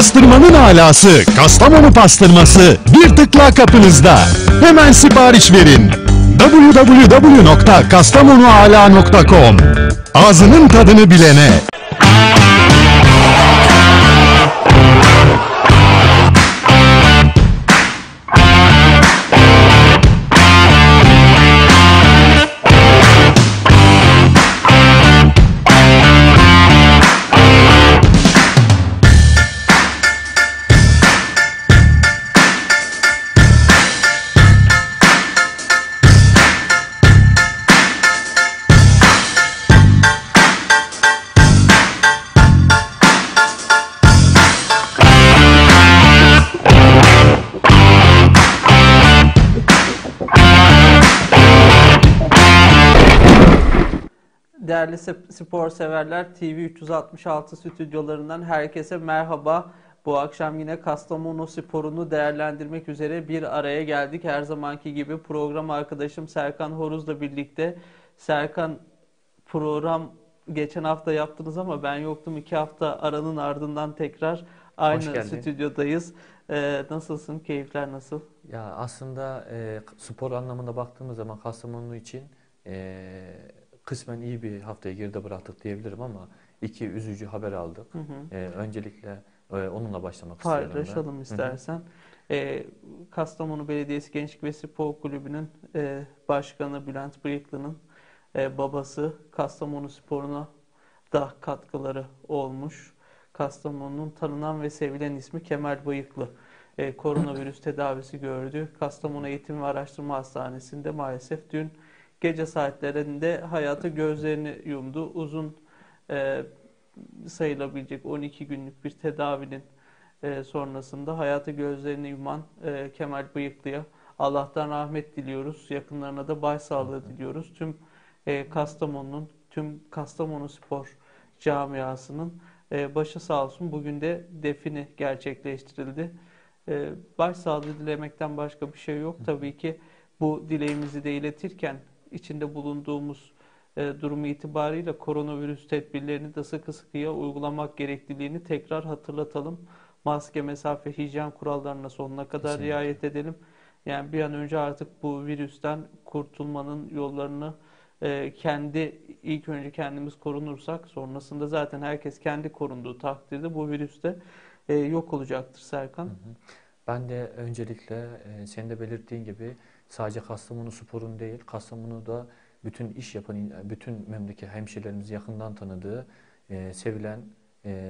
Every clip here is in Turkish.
Pastırmanın alası Kastamonu pastırması bir tıkla kapınızda. Hemen sipariş verin. www.kastamonuala.com. Ağzının tadını bilene. Değerli spor severler, TV366 stüdyolarından herkese merhaba. Bu akşam yine Kastamonu sporunu değerlendirmek üzere bir araya geldik. Her zamanki gibi program arkadaşım Serkan Horuz'la birlikte. Serkan, program geçen hafta yaptınız ama ben yoktum. 2 hafta aranın ardından tekrar aynı stüdyodayız. Nasılsın? Keyifler nasıl? Ya aslında spor anlamında baktığımız zaman Kastamonu için kısmen iyi bir haftayı geride bıraktık diyebilirim ama 2 üzücü haber aldık. Hı hı. Öncelikle onunla başlamak istiyorum. Paylaşalım ben. İstersen. Hı hı. Kastamonu Belediyesi Gençlik ve Spor Kulübü'nün başkanı Bülent Bıyıklı'nın babası Kastamonu Spor'una da katkıları olmuş. Kastamonu'nun tanınan ve sevilen ismi Kemal Bıyıklı. Koronavirüs tedavisi gördü. Kastamonu Eğitim ve Araştırma Hastanesi'nde maalesef dün gece saatlerinde hayata gözlerini yumdu. Uzun sayılabilecek 12 günlük bir tedavinin sonrasında hayata gözlerini yuman Kemal Bıyıklı'ya Allah'tan rahmet diliyoruz. Yakınlarına da başsağlığı diliyoruz. Tüm Kastamonu'nun, tüm Kastamonu Spor camiasının başı sağ olsun. Bugün de defini gerçekleştirildi. Başsağlığı dilemekten başka bir şey yok. Tabii ki bu dileğimizi de iletirken İçinde bulunduğumuz durumu itibariyle koronavirüs tedbirlerini de sıkı sıkıya uygulamak gerekliliğini tekrar hatırlatalım. Maske, mesafe, hijyen kurallarına sonuna kadar kesinlikle riayet edelim. Yani bir an önce artık bu virüsten kurtulmanın yollarını ilk önce kendimiz korunursak, sonrasında zaten herkes kendi korunduğu takdirde bu virüs de yok olacaktır Serkan. Hı hı. Ben de öncelikle senin de belirttiğin gibi sadece Kastamonu Spor'un değil, Kastamonu'da bütün iş yapan, bütün memleket hemşehrilerimizi yakından tanıdığı, sevilen,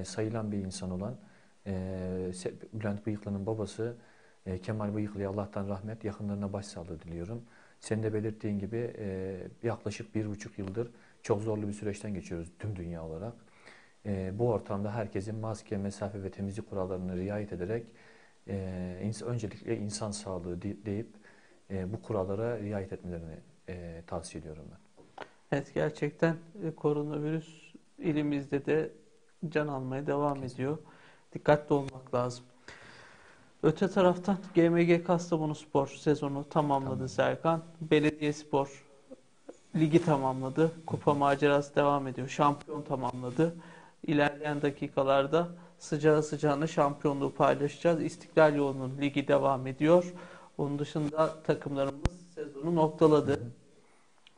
sayılan bir insan olan Bülent Bıyıklı'nın babası Kemal Bıyıklı'ya Allah'tan rahmet, yakınlarına başsağlığı diliyorum. Senin de belirttiğin gibi yaklaşık 1,5 yıldır çok zorlu bir süreçten geçiyoruz tüm dünya olarak. Bu ortamda herkesin maske, mesafe ve temizlik kurallarına riayet ederek öncelikle insan sağlığı deyip bu kurallara riayet etmelerini tavsiye ediyorum ben. Evet, gerçekten koronavirüs ilimizde de can almaya devam kesinlikle ediyor. Dikkatli olmak lazım. Öte taraftan GMG Kastamonu Spor sezonu tamamladı Serkan. Belediyespor ligi tamamladı. Kupa macerası devam ediyor. Şampiyon tamamladı. İlerleyen dakikalarda sıcağı sıcağına şampiyonluğu paylaşacağız. İstiklal Yolu'nun ligi devam ediyor. Onun dışında takımlarımız sezonu noktaladı.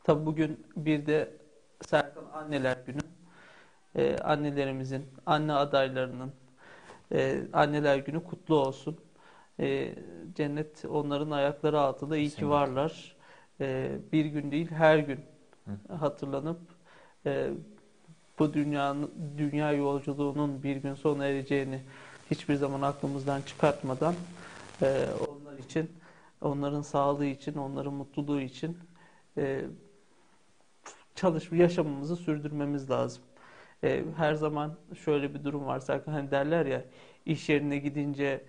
Tabi bugün bir de Serkan Anneler Günü. Annelerimizin, anne adaylarının Anneler Günü kutlu olsun. Cennet onların ayakları altında. İyi ki varlar. Bir gün değil, her gün hatırlanıp bu dünya yolculuğunun bir gün sona ereceğini hiçbir zaman aklımızdan çıkartmadan onlar için, onların sağlığı için, onların mutluluğu için yaşamımızı sürdürmemiz lazım. Her zaman şöyle bir durum var Serkan, hani derler ya, iş yerine gidince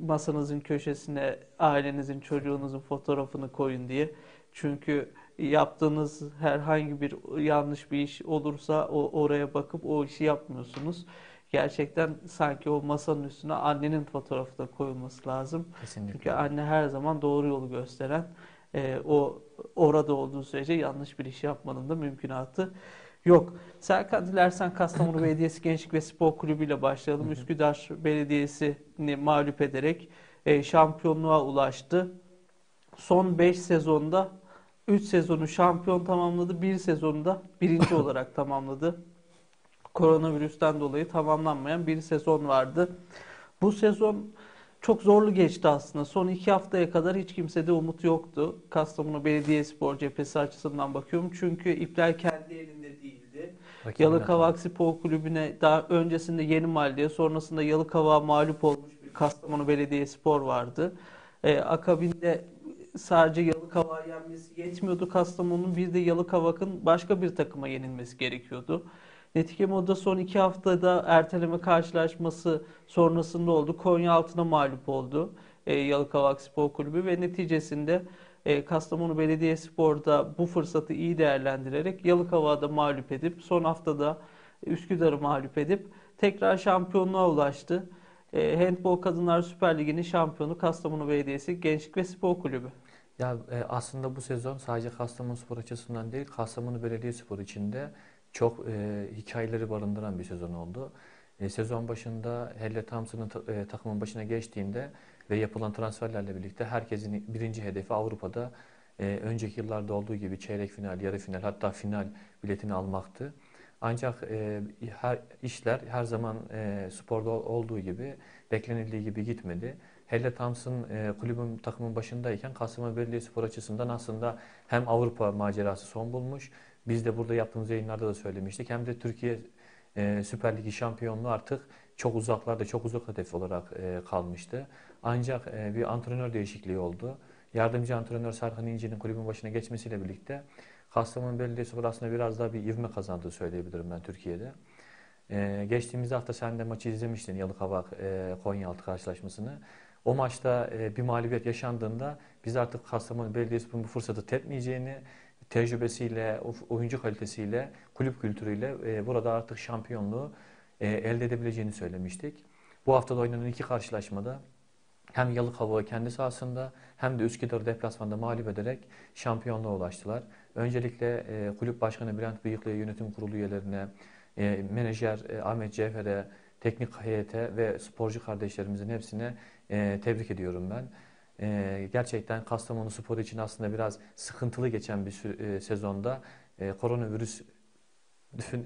masanızın köşesine ailenizin, çocuğunuzun fotoğrafını koyun diye. Çünkü yaptığınız herhangi bir yanlış bir iş olursa oraya bakıp o işi yapmıyorsunuz. Gerçekten sanki o masanın üstüne annenin fotoğrafı da koyulması lazım. Kesinlikle. Çünkü anne her zaman doğru yolu gösteren, orada olduğu sürece yanlış bir iş yapmanın da mümkünatı Yok. Serkan, dilersen Kastamonu Belediyesi Gençlik ve Spor Kulübü ile başlayalım. Üsküdar Belediyesi'ni mağlup ederek şampiyonluğa ulaştı. Son 5 sezonda 3 sezonu şampiyon tamamladı. 1 sezonda 1. olarak tamamladı. Koronavirüsten dolayı tamamlanmayan bir sezon vardı. Bu sezon çok zorlu geçti aslında. Son 2 haftaya kadar hiç kimsede umut yoktu. Kastamonu Belediyespor cephesi açısından bakıyorum. Çünkü ipler kendi elinde değildi. Yalıkavak Spor Kulübü'ne daha öncesinde Yenimahalle'ye, sonrasında Yalıkavak'a mağlup olmuş bir Kastamonu Belediyespor vardı. Akabinde sadece Yalıkavak'a yenmesi yetmiyordu Kastamonu'nun. Bir de Yalıkavak'ın başka bir takıma yenilmesi gerekiyordu. Netikemo'da son 2 haftada erteleme karşılaşması sonrasında oldu. Konyaaltı'na mağlup oldu Yalıkavak Spor Kulübü ve neticesinde Kastamonu Belediyespor'da bu fırsatı iyi değerlendirerek Yalıkavak'ı mağlup edip son haftada Üsküdar'ı mağlup edip tekrar şampiyonluğa ulaştı. Handball Kadınlar Süper Ligi'nin şampiyonu Kastamonu Belediyesi Gençlik ve Spor Kulübü. Ya aslında bu sezon sadece Kastamonu Spor açısından değil, Kastamonu Belediyespor için de çok hikayeleri barındıran bir sezon oldu. Sezon başında Helle Thompson'ın takımın başına geçtiğinde ve yapılan transferlerle birlikte herkesin birinci hedefi Avrupa'da önceki yıllarda olduğu gibi çeyrek final, yarı final, hatta final biletini almaktı. Ancak işler her zaman sporda olduğu gibi, beklenildiği gibi gitmedi. Helle Thompson takımın başındayken Kastamonu Belediyespor açısından aslında hem Avrupa macerası son bulmuş, biz de burada yaptığımız yayınlarda da söylemiştik. Hem de Türkiye Süper Ligi şampiyonluğu artık çok uzaklarda, çok uzak hedef olarak kalmıştı. Ancak bir antrenör değişikliği oldu. Yardımcı antrenör Serkan İnce'nin kulübün başına geçmesiyle birlikte Kastamonu Belediyespor aslında biraz daha bir ivme kazandığı söyleyebilirim ben Türkiye'de. Geçtiğimiz hafta sen de maçı izlemiştin, Yalıkavak Konyaaltı karşılaşmasını. O maçta bir mağlubiyet yaşandığında biz artık Kastamonu Belediyespor'un bu fırsatı tepmeyeceğini, tecrübesiyle, oyuncu kalitesiyle, kulüp kültürüyle burada artık şampiyonluğu elde edebileceğini söylemiştik. Bu haftada oynanan 2 karşılaşmada hem Yalıkavak'ı kendi sahasında hem de Üsküdar'ı deplasmanda mağlup ederek şampiyonluğa ulaştılar. Öncelikle kulüp başkanı Bülent Bıyıklı'ya, yönetim kurulu üyelerine, menajer Ahmet Cevher'e, teknik heyete ve sporcu kardeşlerimizin hepsine tebrik ediyorum ben. Gerçekten Kastamonu Spor için aslında biraz sıkıntılı geçen bir sezonda koronavirüsün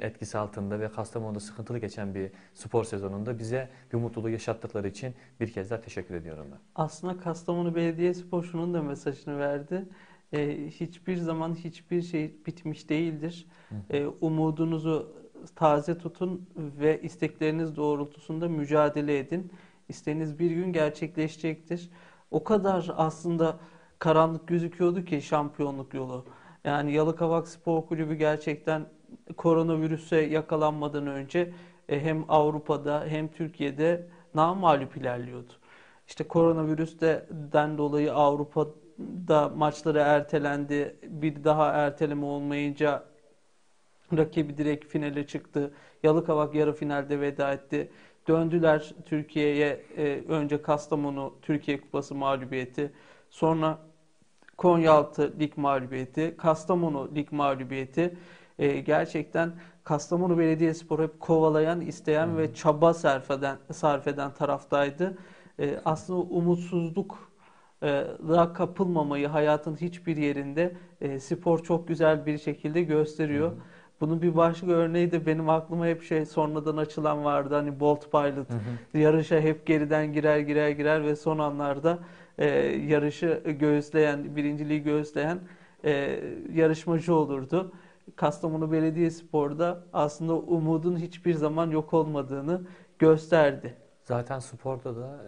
etkisi altında ve Kastamonu'da sıkıntılı geçen bir spor sezonunda bize bir mutluluğu yaşattıkları için bir kez daha teşekkür ediyorum ben. Aslında Kastamonu Belediyespor şunun da mesajını verdi. Hiçbir zaman hiçbir şey bitmiş değildir. Umudunuzu taze tutun ve istekleriniz doğrultusunda mücadele edin. İsteğiniz bir gün gerçekleşecektir. O kadar aslında karanlık gözüküyordu ki şampiyonluk yolu. Yani Yalıkavak Spor Kulübü gerçekten koronavirüse yakalanmadan önce hem Avrupa'da hem Türkiye'de namağlup ilerliyordu. İşte koronavirüsten dolayı Avrupa'da maçları ertelendi. Bir daha erteleme olmayınca rakibi direkt finale çıktı. Yalıkavak yarı finalde veda etti. Döndüler Türkiye'ye, önce Kastamonu Türkiye Kupası mağlubiyeti, sonra Konyaaltı lig mağlubiyeti, Kastamonu lig mağlubiyeti. Gerçekten Kastamonu Belediyespor hep kovalayan, isteyen ve çaba sarf eden taraftaydı. Aslında umutsuzlukla kapılmamayı hayatın hiçbir yerinde spor çok güzel bir şekilde gösteriyor. Bunun bir başka örneği de benim aklıma hep sonradan açılan vardı. Hani Bolt Pilot yarışa hep geriden girer ve son anlarda yarışı göğüsleyen, birinciliği göğüsleyen yarışmacı olurdu. Kastamonu Belediyespor'da aslında umudun hiçbir zaman yok olmadığını gösterdi. Zaten sporda da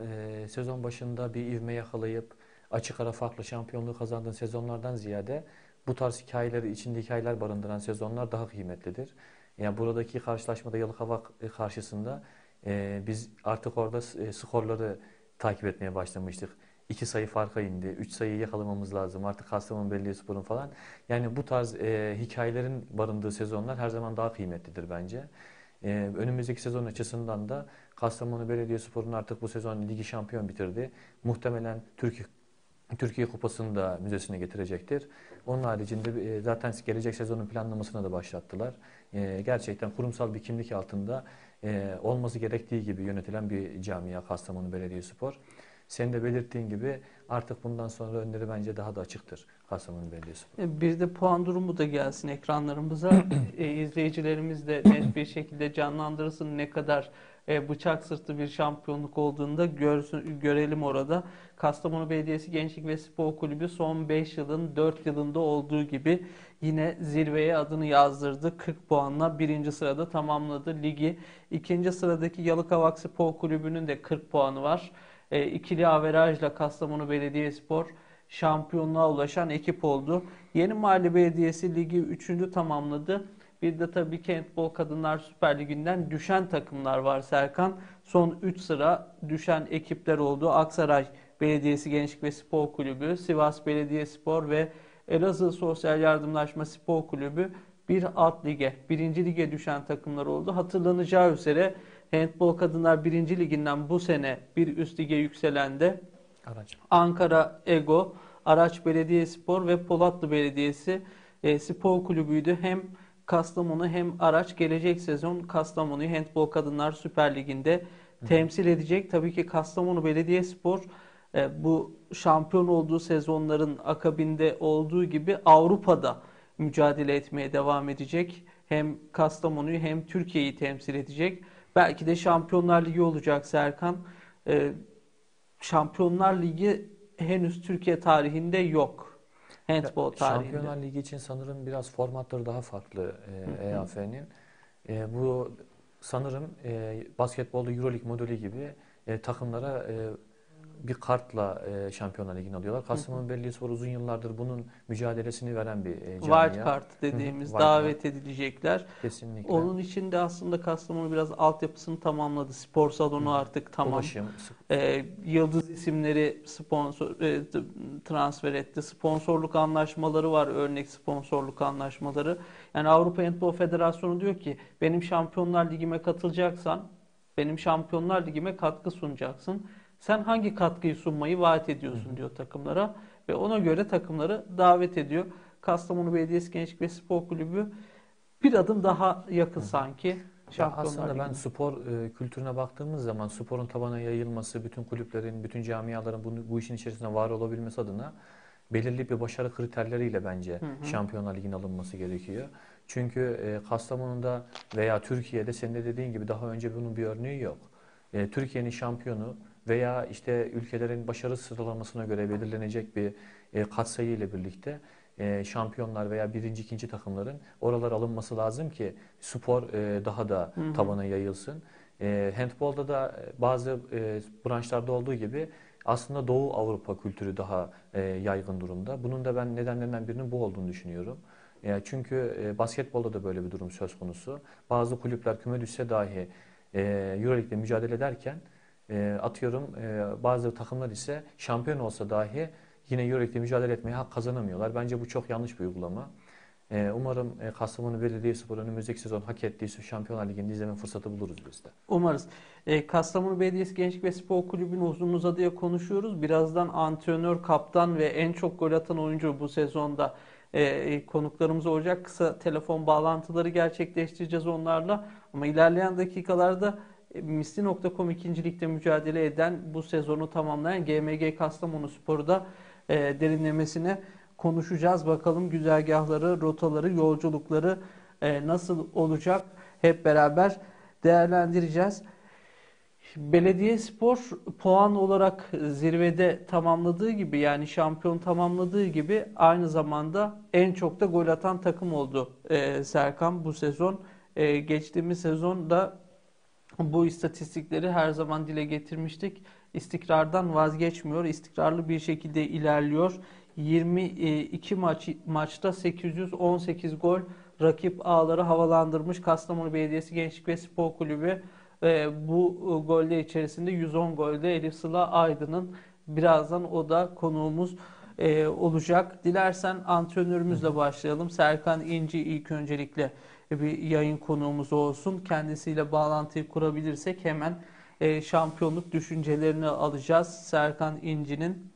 sezon başında bir ivme yakalayıp açık ara farklı şampiyonluğu kazandığın sezonlardan ziyade bu tarz hikayeleri, içinde hikayeler barındıran sezonlar daha kıymetlidir. Yani buradaki karşılaşmada Yalıkavak karşısında biz artık orada skorları takip etmeye başlamıştık. 2 sayı farka indi, 3 sayıyı yakalamamız lazım artık Kastamonu Belediyespor'un falan. Yani bu tarz hikayelerin barındığı sezonlar her zaman daha kıymetlidir bence. Önümüzdeki sezon açısından da Kastamonu Belediyespor'un artık bu sezon ligi şampiyon bitirdi. Muhtemelen Türkiye Kupası'nı da müzesine getirecektir. Onun haricinde zaten gelecek sezonun planlamasına da başlattılar. gerçekten kurumsal bir kimlik altında olması gerektiği gibi yönetilen bir camia Kastamonu Belediyespor. Senin de belirttiğin gibi artık bundan sonra önleri bence daha da açıktır Kastamonu Belediyespor. Bir de puan durumu da gelsin ekranlarımıza. İzleyicilerimiz de net bir şekilde canlandırsın. Ne kadar bıçak sırtı bir şampiyonluk olduğunda görelim orada. Kastamonu Belediyesi Gençlik ve Spor Kulübü son 5 yılın 4 yılında olduğu gibi yine zirveye adını yazdırdı. 40 puanla 1. sırada tamamladı ligi. 2. sıradaki Yalıkavak Spor Kulübü'nün de 40 puanı var. İkili averajla Kastamonu Belediyespor şampiyonluğa ulaşan ekip oldu. Yeni Mahalle Belediyesi ligi 3. tamamladı. Bir de tabii Handbol Kadınlar Süper Ligi'nden düşen takımlar var Serkan. Son 3 sıra düşen ekipler oldu. Aksaray Belediyesi Gençlik ve Spor Kulübü, Sivas Belediyespor ve Elazığ Sosyal Yardımlaşma Spor Kulübü bir alt lige, 1. lige düşen takımlar oldu. Hatırlanacağı üzere Handbol Kadınlar 1. liginden bu sene bir üst lige yükselen de Ankara Ego, Araç Belediyespor ve Polatlı Belediyesi Spor Kulübü'ydü. Hem Kastamonu hem Araç gelecek sezon Kastamonu'yu Handbol Kadınlar Süper Ligi'nde temsil edecek. Tabii ki Kastamonu Belediyespor bu şampiyon olduğu sezonların akabinde olduğu gibi Avrupa'da mücadele etmeye devam edecek. Hem Kastamonu'yu hem Türkiye'yi temsil edecek. Belki de Şampiyonlar Ligi olacak Serkan. Şampiyonlar Ligi henüz Türkiye tarihinde yok. Handball tarihinde. Şampiyonlar Ligi için sanırım biraz formatları daha farklı EAF'nin. Bu sanırım basketbolda EuroLeague modeli gibi takımlara bir kartla Şampiyonlar Ligi'ni alıyorlar. Kastamonu Belediyespor uzun yıllardır bunun mücadelesini veren bir camia. White card dediğimiz davet edilecekler. Kesinlikle. Onun için de aslında Kastamonu biraz altyapısını tamamladı. Spor salonu artık tamam. Ulaşım. Yıldız isimleri sponsor transfer etti. Sponsorluk anlaşmaları var. Örnek sponsorluk anlaşmaları. Yani Avrupa Handball Federasyonu diyor ki benim Şampiyonlar Ligi'me katılacaksan benim Şampiyonlar Ligi'me katkı sunacaksın. Sen hangi katkıyı sunmayı vaat ediyorsun diyor takımlara ve ona göre takımları davet ediyor. Kastamonu Belediyesi Gençlik ve Spor Kulübü bir adım daha yakın sanki. Aslında ben spor kültürüne baktığımız zaman sporun tabana yayılması, bütün kulüplerin, bütün camiaların bu işin içerisinde var olabilmesi adına belirli bir başarı kriterleriyle bence Şampiyonlar Ligi'nin alınması gerekiyor. Çünkü Kastamonu'da veya Türkiye'de senin de dediğin gibi daha önce bunun bir örneği yok. Türkiye'nin şampiyonu veya işte ülkelerin başarı sıralamasına göre belirlenecek bir katsayı ile birlikte şampiyonlar veya 1. 2. takımların oralar alınması lazım ki spor daha da tabana yayılsın. Handbolda da bazı branşlarda olduğu gibi aslında Doğu Avrupa kültürü daha yaygın durumda. Bunun da ben nedenlerinden birinin bu olduğunu düşünüyorum. Çünkü basketbolda da böyle bir durum söz konusu. Bazı kulüpler küme düşse dahi EuroLeague'de mücadele ederken atıyorum bazı takımlar ise şampiyon olsa dahi yine EuroLeague'de mücadele etmeye hak kazanamıyorlar. Bence bu çok yanlış bir uygulama. Umarım Kastamonu Belediyespor önümüzdeki sezon hak ettiği Şampiyonlar Ligi'nde izleme fırsatı buluruz biz de. Umarız. Kastamonu Belediyesi Gençlik ve Spor Kulübü'nün uzun uzadıya konuşuyoruz. Birazdan antrenör, kaptan ve en çok gol atan oyuncu bu sezonda konuklarımız olacak. Kısa telefon bağlantıları gerçekleştireceğiz onlarla. Ama ilerleyen dakikalarda Misli.com 2. Lig'de mücadele eden, bu sezonu tamamlayan GMG Kastamonu Spor'u da derinlemesine konuşacağız. Bakalım güzergahları, rotaları, yolculukları nasıl olacak hep beraber değerlendireceğiz. Belediyespor puan olarak zirvede tamamladığı gibi, yani şampiyon tamamladığı gibi aynı zamanda en çok da gol atan takım oldu Serkan bu sezon. Geçtiğimiz sezonda bu istatistikleri her zaman dile getirmiştik. İstikrardan vazgeçmiyor. İstikrarlı bir şekilde ilerliyor. 22 maçta 818 gol rakip ağları havalandırmış. Kastamonu Belediyesi Gençlik ve Spor Kulübü bu goller içerisinde 110 golde Elif Sıla Aydın'ın. Birazdan o da konuğumuz olacak. Dilersen antrenörümüzle başlayalım. Serkan İnce ilk öncelikle bir yayın konuğumuz olsun. Kendisiyle bağlantıyı kurabilirsek hemen şampiyonluk düşüncelerini alacağız Serkan İnci'nin.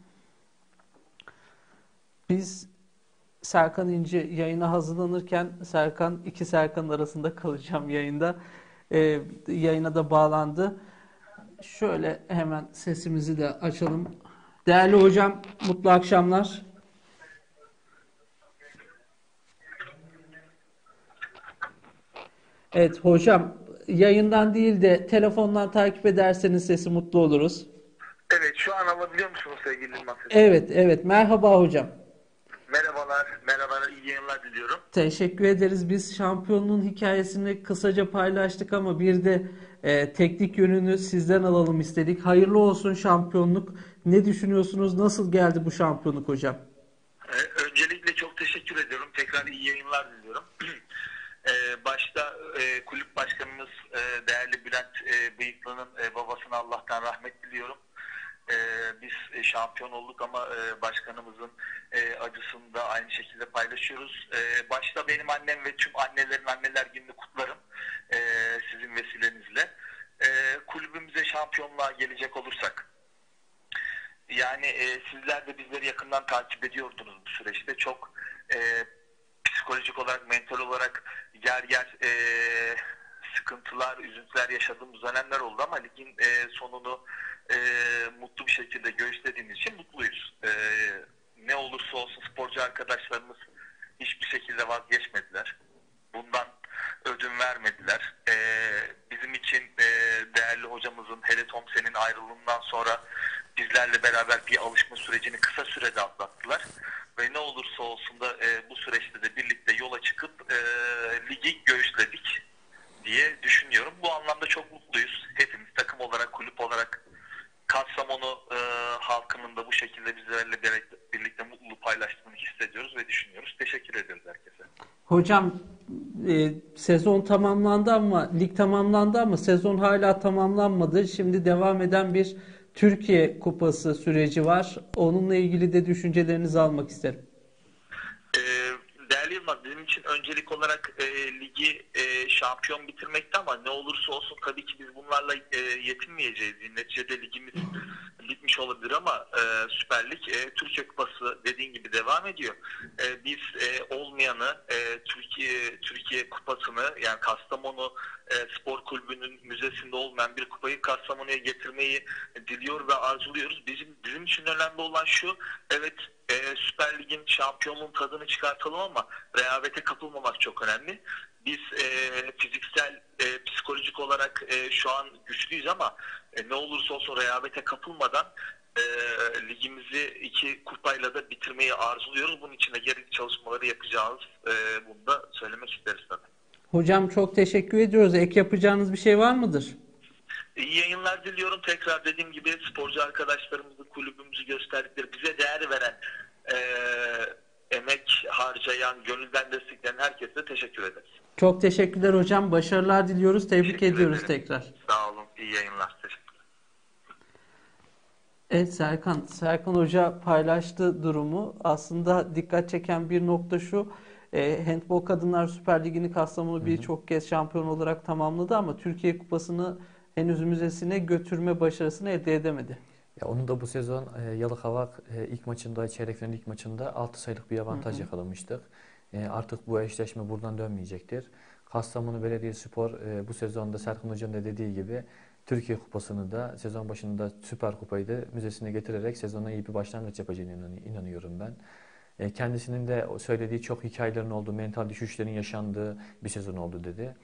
Biz Serkan İnce yayına hazırlanırken iki Serkan arasında kalacağım yayında. Yayına da bağlandı. Şöyle hemen sesimizi de açalım. Değerli hocam, mutlu akşamlar. Evet hocam, yayından değil de telefondan takip ederseniz sesi mutlu oluruz. Evet, şu an alabiliyor musunuz sevgili Yılmaz? Evet, evet. Merhaba hocam. Merhabalar, merhabalar. İyi yayınlar diliyorum. Teşekkür ederiz. Biz şampiyonluğun hikayesini kısaca paylaştık ama bir de teknik yönünü sizden alalım istedik. Hayırlı olsun şampiyonluk. Ne düşünüyorsunuz? Nasıl geldi bu şampiyonluk hocam? Öncelikle çok teşekkür ediyorum. Tekrar iyi yayınlar diliyorum. Başta kulüp başkanımız değerli Bülent Bıyıklı'nın babasına Allah'tan rahmet diliyorum. Biz şampiyon olduk ama başkanımızın acısını da aynı şekilde paylaşıyoruz. Başta benim annem ve tüm annelerin anneler gününü kutlarım sizin vesilenizle. Kulübümüze şampiyonluğa gelecek olursak, yani sizler de bizleri yakından takip ediyordunuz bu süreçte. Çok psikolojik olarak, mental olarak yer yer sıkıntılar, üzüntüler yaşadığımız dönemler oldu ama ligin sonunu mutlu bir şekilde gösterdiğimiz için mutluyuz. Ne olursa olsun sporcu arkadaşlarımız hiçbir şekilde vazgeçmediler. Bundan ödün vermediler. Bizim için değerli hocamızın Helle Thompson'ın ayrılığından sonra bizlerle beraber bir alışma sürecini kısa sürede atlattılar. Ve ne olursa olsun da bu süreçte de birlikte yola çıkıp ligi göğüsledik diye düşünüyorum. Bu anlamda çok mutluyuz. Hepimiz takım olarak, kulüp olarak Kastamonu halkının da bu şekilde bizlerle birlikte mutluluğu paylaştığını hissediyoruz ve düşünüyoruz. Teşekkür ederiz herkese. Hocam sezon tamamlandı ama lig tamamlandı ama sezon hala tamamlanmadı. Şimdi devam eden bir Türkiye Kupası süreci var. Onunla ilgili de düşüncelerinizi almak isterim. Değerli Yılmaz, bizim için öncelik olarak ligi şampiyon bitirmekte ama ne olursa olsun tabii ki biz bunlarla yetinmeyeceğiz. Neticede ligimiz bitmiş olabilir ama Süper Lig, Türkiye Kupası dediğin gibi devam ediyor. Biz olmayanı, Türkiye Kupası'nı, yani Kastamonu Spor Kulübü'nün müzesinde olmayan bir kupayı Kastamonu'ya getirmeyi diliyor ve arzuluyoruz. Bizim için önemli olan şu, evet Süper Lig'in şampiyonluğun tadını çıkartalım ama rehavete kapılmamak çok önemli. Biz fiziksel, psikolojik olarak şu an güçlüyüz ama ne olursa olsun rehavete kapılmadan ligimizi iki kupayla da bitirmeyi arzuluyoruz. Bunun için de gerekli çalışmaları yapacağız. Bunu da söylemek isteriz tabii. Hocam çok teşekkür ediyoruz. Ek yapacağınız bir şey var mıdır? İyi yayınlar diliyorum. Tekrar dediğim gibi sporcu arkadaşlarımızın kulübümüzü gösterdikleri, bize değer veren, emek harcayan, gönülden destekleyen herkese teşekkür ederiz. Çok teşekkürler hocam. Başarılar diliyoruz. Tebrik ediyoruz tekrar. Sağ olun. İyi yayınlar. Teşekkürler. Evet Serkan. Serkan Hoca paylaştı durumu. Aslında dikkat çeken bir nokta şu. Handball Kadınlar Süper Ligi'ni Kastamonu birçok kez şampiyon olarak tamamladı ama Türkiye Kupası'nı henüz müzesine götürme başarısını elde edemedi. Ya onu da bu sezon Yalıkavak ilk maçında, çeyrek final ilk maçında 6 sayılık bir avantaj yakalamıştık. Artık bu eşleşme buradan dönmeyecektir. Kastamonu Belediyesi Spor bu sezonda Serkan Hoca'nın da dediği gibi Türkiye Kupası'nı da sezon başında Süper Kupayı da müzesine getirerek sezona iyi bir başlangıç yapacağına inanıyorum ben. Kendisinin de söylediği çok hikayelerin olduğu, mental düşüşlerin yaşandığı bir sezon oldu dedi.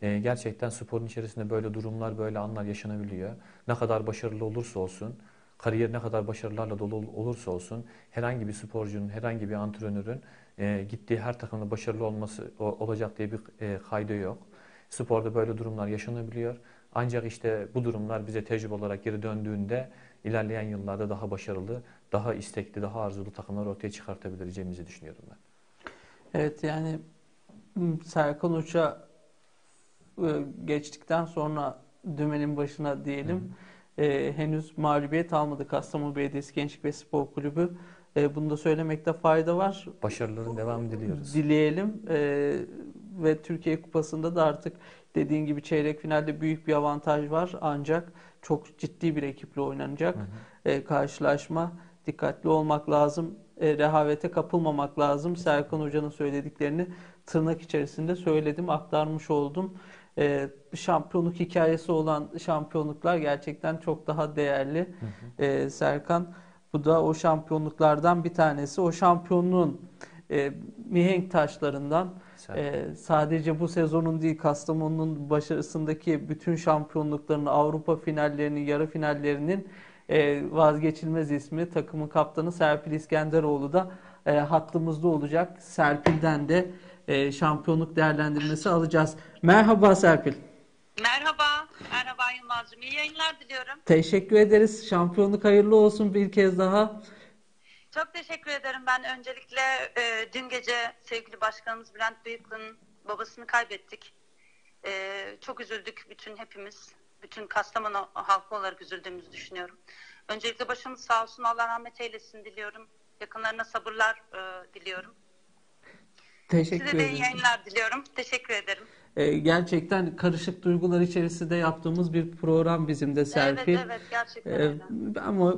Gerçekten sporun içerisinde böyle durumlar, böyle anlar yaşanabiliyor. Ne kadar başarılı olursa olsun, kariyer ne kadar başarılarla dolu olursa olsun, herhangi bir sporcunun, herhangi bir antrenörün gittiği her takımda başarılı olacak diye bir kaydı yok. Sporda böyle durumlar yaşanabiliyor. Ancak işte bu durumlar bize tecrübe olarak geri döndüğünde ilerleyen yıllarda daha başarılı, daha istekli, daha arzulu takımlar ortaya çıkartabileceğimizi düşünüyorum ben. Evet, yani Serkan Hoca geçtikten sonra dümenin başına diyelim, henüz mağlubiyet almadı Kastamonu Belediyesi Gençlik ve Spor Kulübü. Bunu da söylemekte fayda var. Başarıların devamı diliyoruz. Dileyelim ve Türkiye Kupası'nda da artık dediğin gibi çeyrek finalde büyük bir avantaj var ancak çok ciddi bir ekiple oynanacak karşılaşma. Dikkatli olmak lazım. rehavete kapılmamak lazım. Serkan Hoca'nın söylediklerini tırnak içerisinde söyledim, aktarmış oldum. Şampiyonluk hikayesi olan şampiyonluklar gerçekten çok daha değerli. Serkan, bu da o şampiyonluklardan bir tanesi. O şampiyonluğun mihenk taşlarından, sadece bu sezonun değil, Kastamonu'nun başarısındaki bütün şampiyonluklarını, Avrupa finallerini, yarı finallerinin vazgeçilmez ismi, takımın kaptanı Serpil İskenderoğlu da hattımızda olacak. Serpil'den de şampiyonluk değerlendirmesi alacağız. Merhaba Serpil. Merhaba Yılmaz'cığım. İyi yayınlar diliyorum. Teşekkür ederiz. Şampiyonluk hayırlı olsun bir kez daha. Çok teşekkür ederim. Ben öncelikle dün gece sevgili başkanımız Bülent Bıyıklı'nın babasını kaybettik. Çok üzüldük bütün hepimiz. Bütün Kastamonu halkı olarak üzüldüğümüzü düşünüyorum. Öncelikle başımız sağ olsun, Allah rahmet eylesin diliyorum. Yakınlarına sabırlar diliyorum. Teşekkür ederim. Size de iyi yayınlar diliyorum. Teşekkür ederim. Gerçekten karışık duygular içerisinde yaptığımız bir program bizim de Serpil. Evet gerçekten öyle. Ama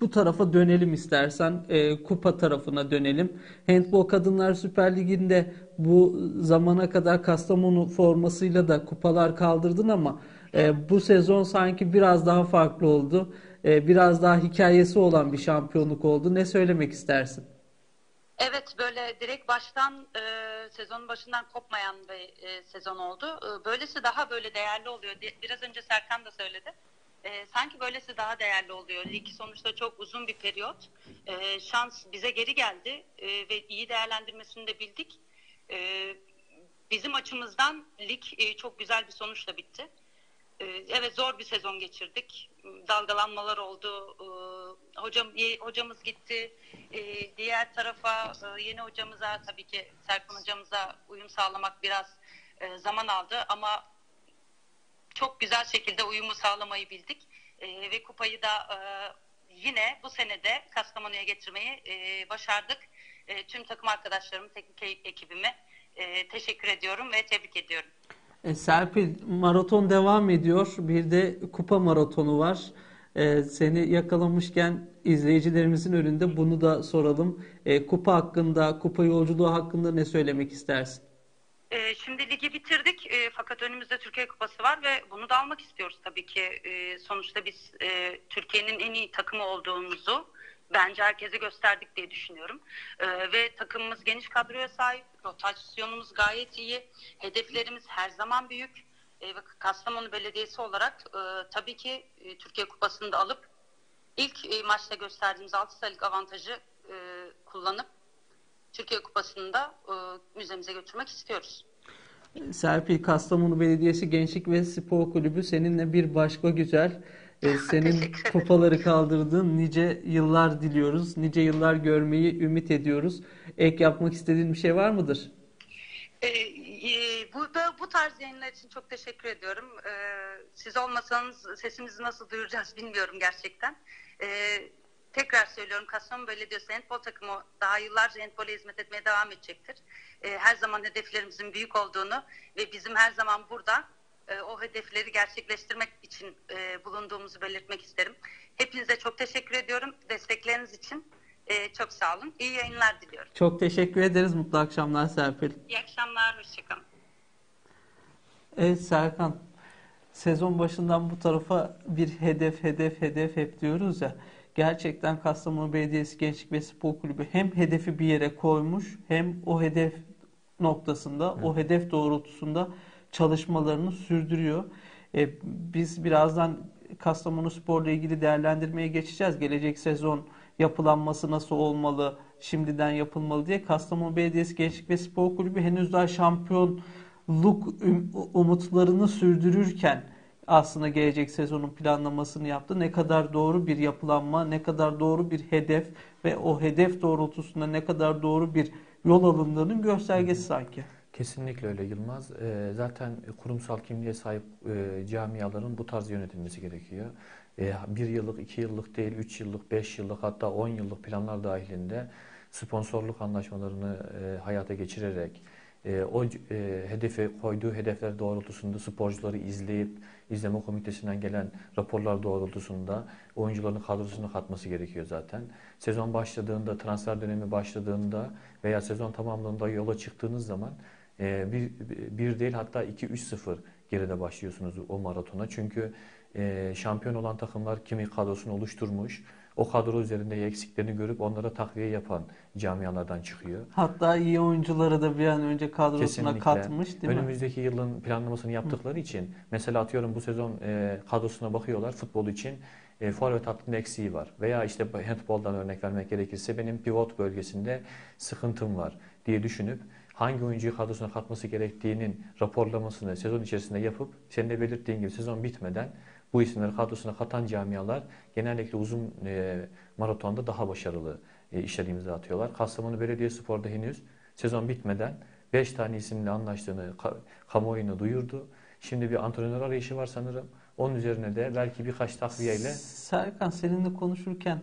bu tarafa dönelim istersen. Kupa tarafına dönelim. Handball Kadınlar Süper Ligi'nde bu zamana kadar Kastamonu formasıyla da kupalar kaldırdın ama bu sezon sanki biraz daha farklı oldu. Biraz daha hikayesi olan bir şampiyonluk oldu. Ne söylemek istersin? Evet, böyle direkt baştan sezonun başından kopmayan bir sezon oldu. Böylesi daha böyle değerli oluyor. Biraz önce Serkan da söyledi. Sanki böylesi daha değerli oluyor. Lig sonuçta çok uzun bir periyot. Şans bize geri geldi ve iyi değerlendirmesini de bildik. Bizim açımızdan lig çok güzel bir sonuçla bitti. Evet, zor bir sezon geçirdik. Dalgalanmalar oldu. Hocamız gitti. Diğer tarafa yeni hocamıza, tabii ki Serkan hocamıza uyum sağlamak biraz zaman aldı ama çok güzel şekilde uyumu sağlamayı bildik. Ve kupayı da yine bu senede Kastamonu'ya getirmeyi başardık. Tüm takım arkadaşlarımı, teknik ekibimi teşekkür ediyorum ve tebrik ediyorum. Serpil, maraton devam ediyor. Bir de kupa maratonu var. Seni yakalamışken izleyicilerimizin önünde bunu da soralım. Kupa hakkında, kupa yolculuğu hakkında ne söylemek istersin? Şimdi ligi bitirdik fakat önümüzde Türkiye Kupası var ve bunu da almak istiyoruz tabii ki. Sonuçta biz Türkiye'nin en iyi takımı olduğumuzu bence herkese gösterdik diye düşünüyorum. Ve takımımız geniş kadroya sahip, rotasyonumuz gayet iyi, hedeflerimiz her zaman büyük. Ve Kastamonu Belediyesi olarak tabii ki Türkiye Kupası'nı da alıp ilk maçta gösterdiğimiz 6 sayılık avantajı kullanıp Türkiye Kupası'nı da müzemize götürmek istiyoruz. Serpil, Kastamonu Belediyesi Gençlik ve Spor Kulübü seninle bir başka güzel. Senin kupaları kaldırdığın nice yıllar diliyoruz. Nice yıllar görmeyi ümit ediyoruz. Ek yapmak istediğin bir şey var mıdır? Bu tarz yayınlar için çok teşekkür ediyorum. Siz olmasanız sesimizi nasıl duyuracağız bilmiyorum gerçekten. Tekrar söylüyorum, Kastamonu Belediyesi handbol takımı daha yıllarca handbola hizmet etmeye devam edecektir. Her zaman hedeflerimizin büyük olduğunu ve bizim her zaman burada o hedefleri gerçekleştirmek için bulunduğumuzu belirtmek isterim. Hepinize çok teşekkür ediyorum. Destekleriniz için çok sağ olun. İyi yayınlar diliyorum. Çok teşekkür ederiz. Mutlu akşamlar Serpil. İyi akşamlar. Hoşçakalın. Evet Serkan, sezon başından bu tarafa bir hedef hep diyoruz ya. Gerçekten Kastamonu Belediyesi Gençlik ve Spor Kulübü hem hedefi bir yere koymuş hem o hedef noktasında, o hedef doğrultusunda çalışmalarını sürdürüyor. Biz birazdan Kastamonu Spor'la ilgili değerlendirmeye geçeceğiz. Gelecek sezon yapılanması nasıl olmalı, şimdiden yapılmalı diye. Kastamonu Belediyesi Gençlik ve Spor Kulübü henüz daha şampiyonluk umutlarını sürdürürken aslında gelecek sezonun planlamasını yaptı. Ne kadar doğru bir yapılanma, ne kadar doğru bir hedef ve o hedef doğrultusunda ne kadar doğru bir yol alındığının göstergesi sanki. Kesinlikle öyle Yılmaz. Zaten kurumsal kimliğe sahip camiaların bu tarz yönetilmesi gerekiyor. Bir yıllık, 2 yıllık değil, 3 yıllık, 5 yıllık hatta 10 yıllık planlar dahilinde sponsorluk anlaşmalarını hayata geçirerek o hedefe, koyduğu hedefler doğrultusunda sporcuları izleyip, izleme komitesinden gelen raporlar doğrultusunda oyuncuların kadrosunu katması gerekiyor zaten. Sezon başladığında, transfer dönemi başladığında veya sezon tamamlandığında yola çıktığınız zaman bir değil hatta 2-3-0 geride başlıyorsunuz o maratona. Çünkü şampiyon olan takımlar kimi kadrosunu oluşturmuş, o kadro üzerinde eksiklerini görüp onlara takviye yapan camialardan çıkıyor. Hatta iyi oyuncuları da bir an önce kadrosuna kesinlikle katmış, değil mi? Önümüzdeki yılın planlamasını yaptıkları için, mesela atıyorum bu sezon kadrosuna bakıyorlar futbol için, forvet hattında eksiği var veya işte handboldan örnek vermek gerekirse benim pivot bölgesinde sıkıntım var diye düşünüp hangi oyuncuyu kadrosuna katması gerektiğinin raporlamasını sezon içerisinde yapıp, senin de belirttiğin gibi sezon bitmeden bu isimleri kadrosuna katan camialar genellikle uzun maratonda daha başarılı işler imza atıyorlar. Kastamonu Belediyespor'da henüz sezon bitmeden 5 tane isimle anlaştığını kamuoyuna duyurdu. Şimdi bir antrenör arayışı var sanırım. Onun üzerine de belki birkaç takviyeyle... Serkan, seninle konuşurken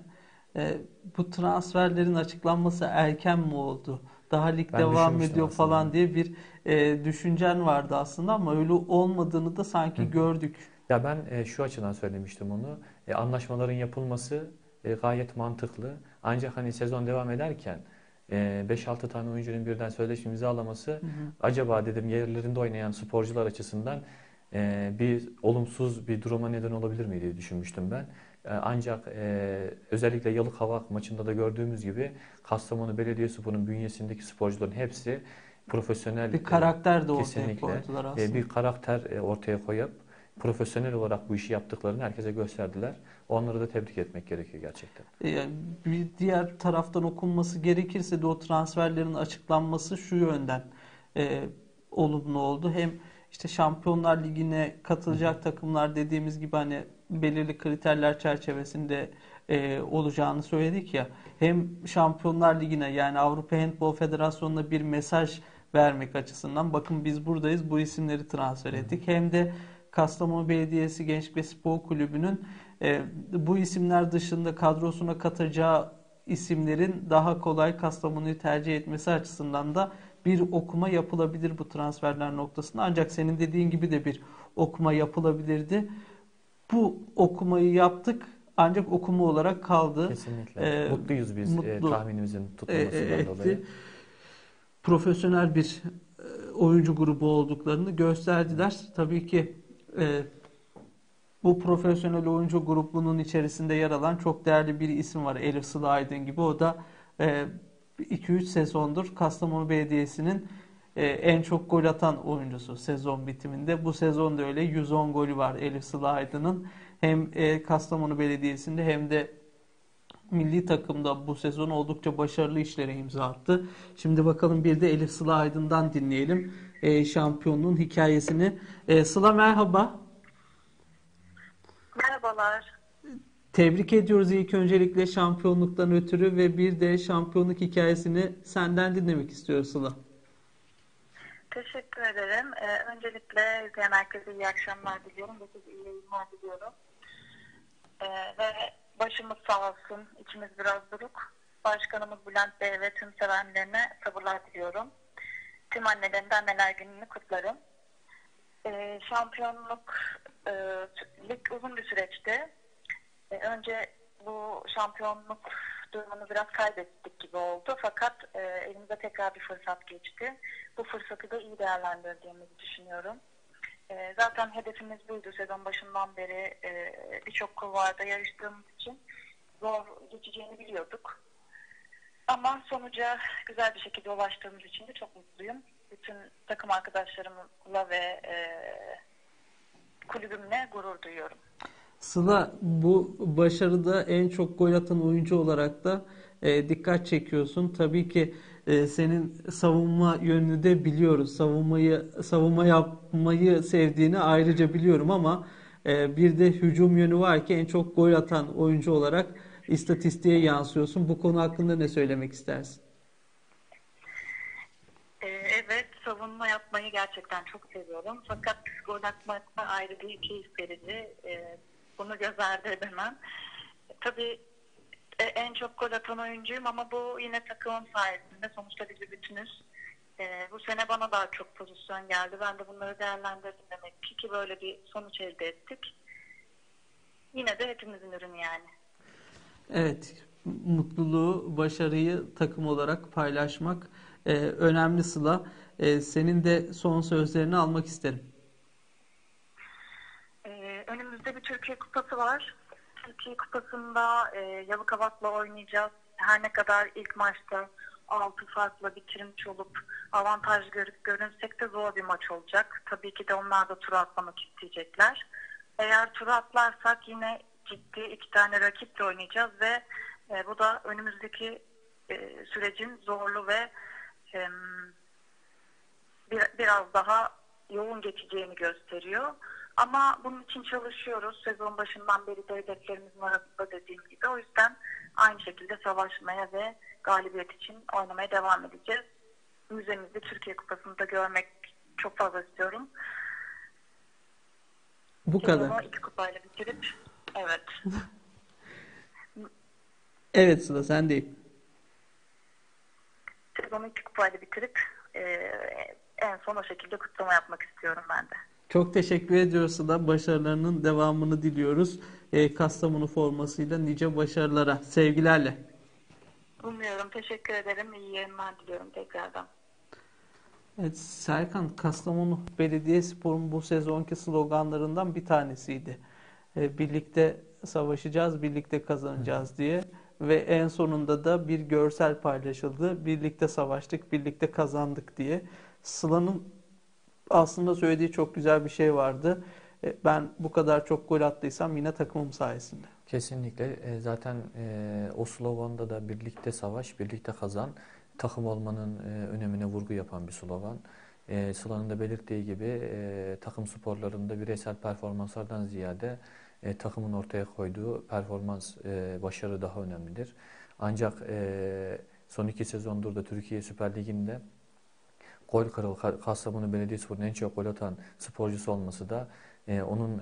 bu transferlerin açıklanması erken mi oldu? Daha lig devam ediyor aslında falan diye bir düşüncen vardı aslında, ama öyle olmadığını da sanki gördük. Ya ben şu açıdan söylemiştim onu. Anlaşmaların yapılması gayet mantıklı. Ancak hani sezon devam ederken 5-6 tane oyuncunun birden sözleşme imzalaması acaba dedim yerlerinde oynayan sporcular açısından bir olumsuz bir duruma neden olabilir mi diye düşünmüştüm ben. Ancak özellikle Yalıkavak maçında da gördüğümüz gibi Kastamonu Belediyespor'un bünyesindeki sporcuların hepsi profesyonel bir karakter de ortaya koydular aslında. Bir karakter ortaya koyup profesyonel olarak bu işi yaptıklarını herkese gösterdiler. Onları da tebrik etmek gerekiyor gerçekten. Bir diğer taraftan okunması gerekirse de o transferlerin açıklanması şu yönden olumlu oldu. Hem işte Şampiyonlar Ligi'ne katılacak takımlar dediğimiz gibi hani belirli kriterler çerçevesinde olacağını söyledik ya. Hem Şampiyonlar Ligi'ne, yani Avrupa Handball Federasyonu'na bir mesaj vermek açısından bakın biz buradayız, bu isimleri transfer ettik. Hem de Kastamonu Belediyesi Gençlik ve Spor Kulübü'nün bu isimler dışında kadrosuna katacağı isimlerin daha kolay Kastamonu'yu tercih etmesi açısından da bir okuma yapılabilir bu transferler noktasında. Ancak senin dediğin gibi de bir okuma yapılabilirdi. Bu okumayı yaptık ancak okuma olarak kaldı. Kesinlikle. Mutluyuz biz tahminimizin tutulmasından dolayı. Profesyonel bir oyuncu grubu olduklarını gösterdiler. Tabii ki bu profesyonel oyuncu grubunun içerisinde yer alan çok değerli bir isim var. Elif Sıla Aydın gibi. O da 2-3 sezondur Kastamonu Belediyesi'nin en çok gol atan oyuncusu sezon bitiminde. Bu sezonda öyle 110 golü var Elif Sıla Aydın'ın. Hem Kastamonu Belediyesi'nde hem de milli takımda bu sezon oldukça başarılı işlere imza attı. Şimdi bakalım bir de Elif Sıla Aydın'dan dinleyelim şampiyonluğun hikayesini. Sıla, merhaba. Merhabalar. Tebrik ediyoruz ilk öncelikle şampiyonluktan ötürü ve bir de şampiyonluk hikayesini senden dinlemek istiyoruz Sıla. Teşekkür ederim. Öncelikle izleyen herkese iyi akşamlar diliyorum ve size iyi yayınlar diliyorum. Ve başımız sağ olsun, içimiz biraz buruk. Başkanımız Bülent Bey ve tüm sevenlerine sabırlar diliyorum. Tüm annelerinden anneler gününü kutlarım. Şampiyonluk lig uzun bir süreçti. Önce bu şampiyonluk durumunu biraz kaybettik gibi oldu. Fakat elimize tekrar bir fırsat geçti. Bu fırsatı da iyi değerlendirdiğimizi düşünüyorum. Zaten hedefimiz buydu sezon başından beri. Birçok kulvarda yarıştığımız için zor geçeceğini biliyorduk. Ama sonuca güzel bir şekilde ulaştığımız için de çok mutluyum. Bütün takım arkadaşlarımla ve kulübümle gurur duyuyorum. Sıla, bu başarıda en çok gol atan oyuncu olarak da dikkat çekiyorsun. Tabii ki senin savunma yönünü de biliyoruz. Savunma yapmayı sevdiğini ayrıca biliyorum ama bir de hücum yönü var ki en çok gol atan oyuncu olarak istatistiğe yansıyorsun. Bu konu hakkında ne söylemek istersin? Evet, savunma yapmayı gerçekten çok seviyorum. Fakat gol atmak ayrı bir keyif verici. Bunu göz ardı edemem. Tabii en çok gol atan oyuncuyum ama bu yine takımım sayesinde. Sonuçta biz bütünüz. Bu sene bana daha çok pozisyon geldi. Ben de bunları değerlendirdim demek ki böyle bir sonuç elde ettik. Yine de hepimizin ürünü yani. Evet, mutluluğu, başarıyı takım olarak paylaşmak önemli Sıla. Senin de son sözlerini almak isterim. Önümüzde bir Türkiye Kupası var. Türkiye Kupası'nda Yalıkavak'la oynayacağız. Her ne kadar ilk maçta 6 farkla bitirmiş olup avantaj görünsek de zor bir maç olacak. Tabii ki de onlar da tura atlamak isteyecekler. Eğer tura atlarsak yine ciddi 2 tane rakiple oynayacağız ve bu da önümüzdeki sürecin zorlu ve biraz daha yoğun geçeceğini gösteriyor. Ama bunun için çalışıyoruz. Sezon başından beri de hedeflerimizin arasında dediğim gibi. O yüzden aynı şekilde savaşmaya ve galibiyet için oynamaya devam edeceğiz. Müzemizde Türkiye Kupası'nı da görmek çok fazla istiyorum. Bu kadar. Sezonu 2 kupayla bitirip, evet. Evet Sıla, sen deyim. Sezonu 2 kupayla bitirip en son o şekilde kutlama yapmak istiyorum ben de. Çok teşekkür ediyoruz da başarılarının devamını diliyoruz. Kastamonu formasıyla nice başarılara. Sevgilerle. Umuyorum. Teşekkür ederim. İyi yayınlar diliyorum tekrardan. Evet, Serkan, Kastamonu Belediyespor'un bu sezonki sloganlarından bir tanesiydi. Birlikte savaşacağız, birlikte kazanacağız diye. Ve en sonunda da bir görsel paylaşıldı. Birlikte savaştık, birlikte kazandık diye. Sıla'nın aslında söylediği çok güzel bir şey vardı. Ben bu kadar çok gol attıysam yine takımım sayesinde. Kesinlikle. Zaten o sloganda da birlikte savaş, birlikte kazan, takım olmanın önemine vurgu yapan bir slogan. Sıla'nın da belirttiği gibi takım sporlarında bireysel performanslardan ziyade takımın ortaya koyduğu performans, başarı daha önemlidir. Ancak son 2 sezondur da Türkiye Süper Ligi'nde gol kralı Kastamonu Belediyespor'un en çok gol atan sporcusu olması da onun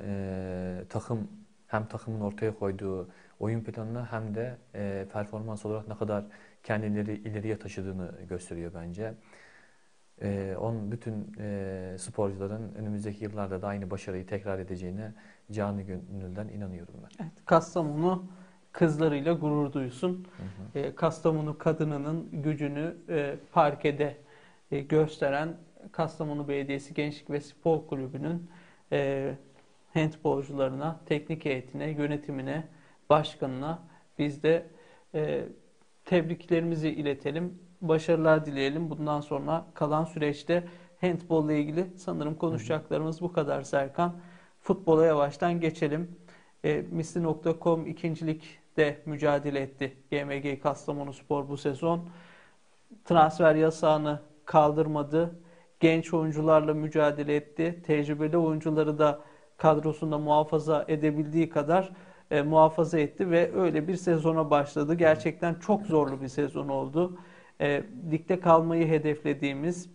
takımın ortaya koyduğu oyun planını hem de performans olarak ne kadar kendileri ileriye taşıdığını gösteriyor bence. Onun bütün sporcuların önümüzdeki yıllarda da aynı başarıyı tekrar edeceğine canı gönülden inanıyorum ben. Evet, Kastamonu kızlarıyla gurur duysun. Hı hı. Kastamonu kadınının gücünü parkede gösteren Kastamonu Belediyesi Gençlik ve Spor Kulübü'nün handbolcularına, teknik heyetine, yönetimine, başkanına biz de tebriklerimizi iletelim. Başarılar dileyelim. Bundan sonra kalan süreçte handbolla ilgili sanırım konuşacaklarımız bu kadar Serkan. Futbola yavaştan geçelim. Misli.com 2. Lig'de mücadele etti. GMG Kastamonu Spor bu sezon transfer yasağını kaldırmadı. Genç oyuncularla mücadele etti. Tecrübeli oyuncuları da kadrosunda muhafaza edebildiği kadar muhafaza etti ve öyle bir sezona başladı. Gerçekten çok zorlu bir sezon oldu. Ligde kalmayı hedeflediğimiz,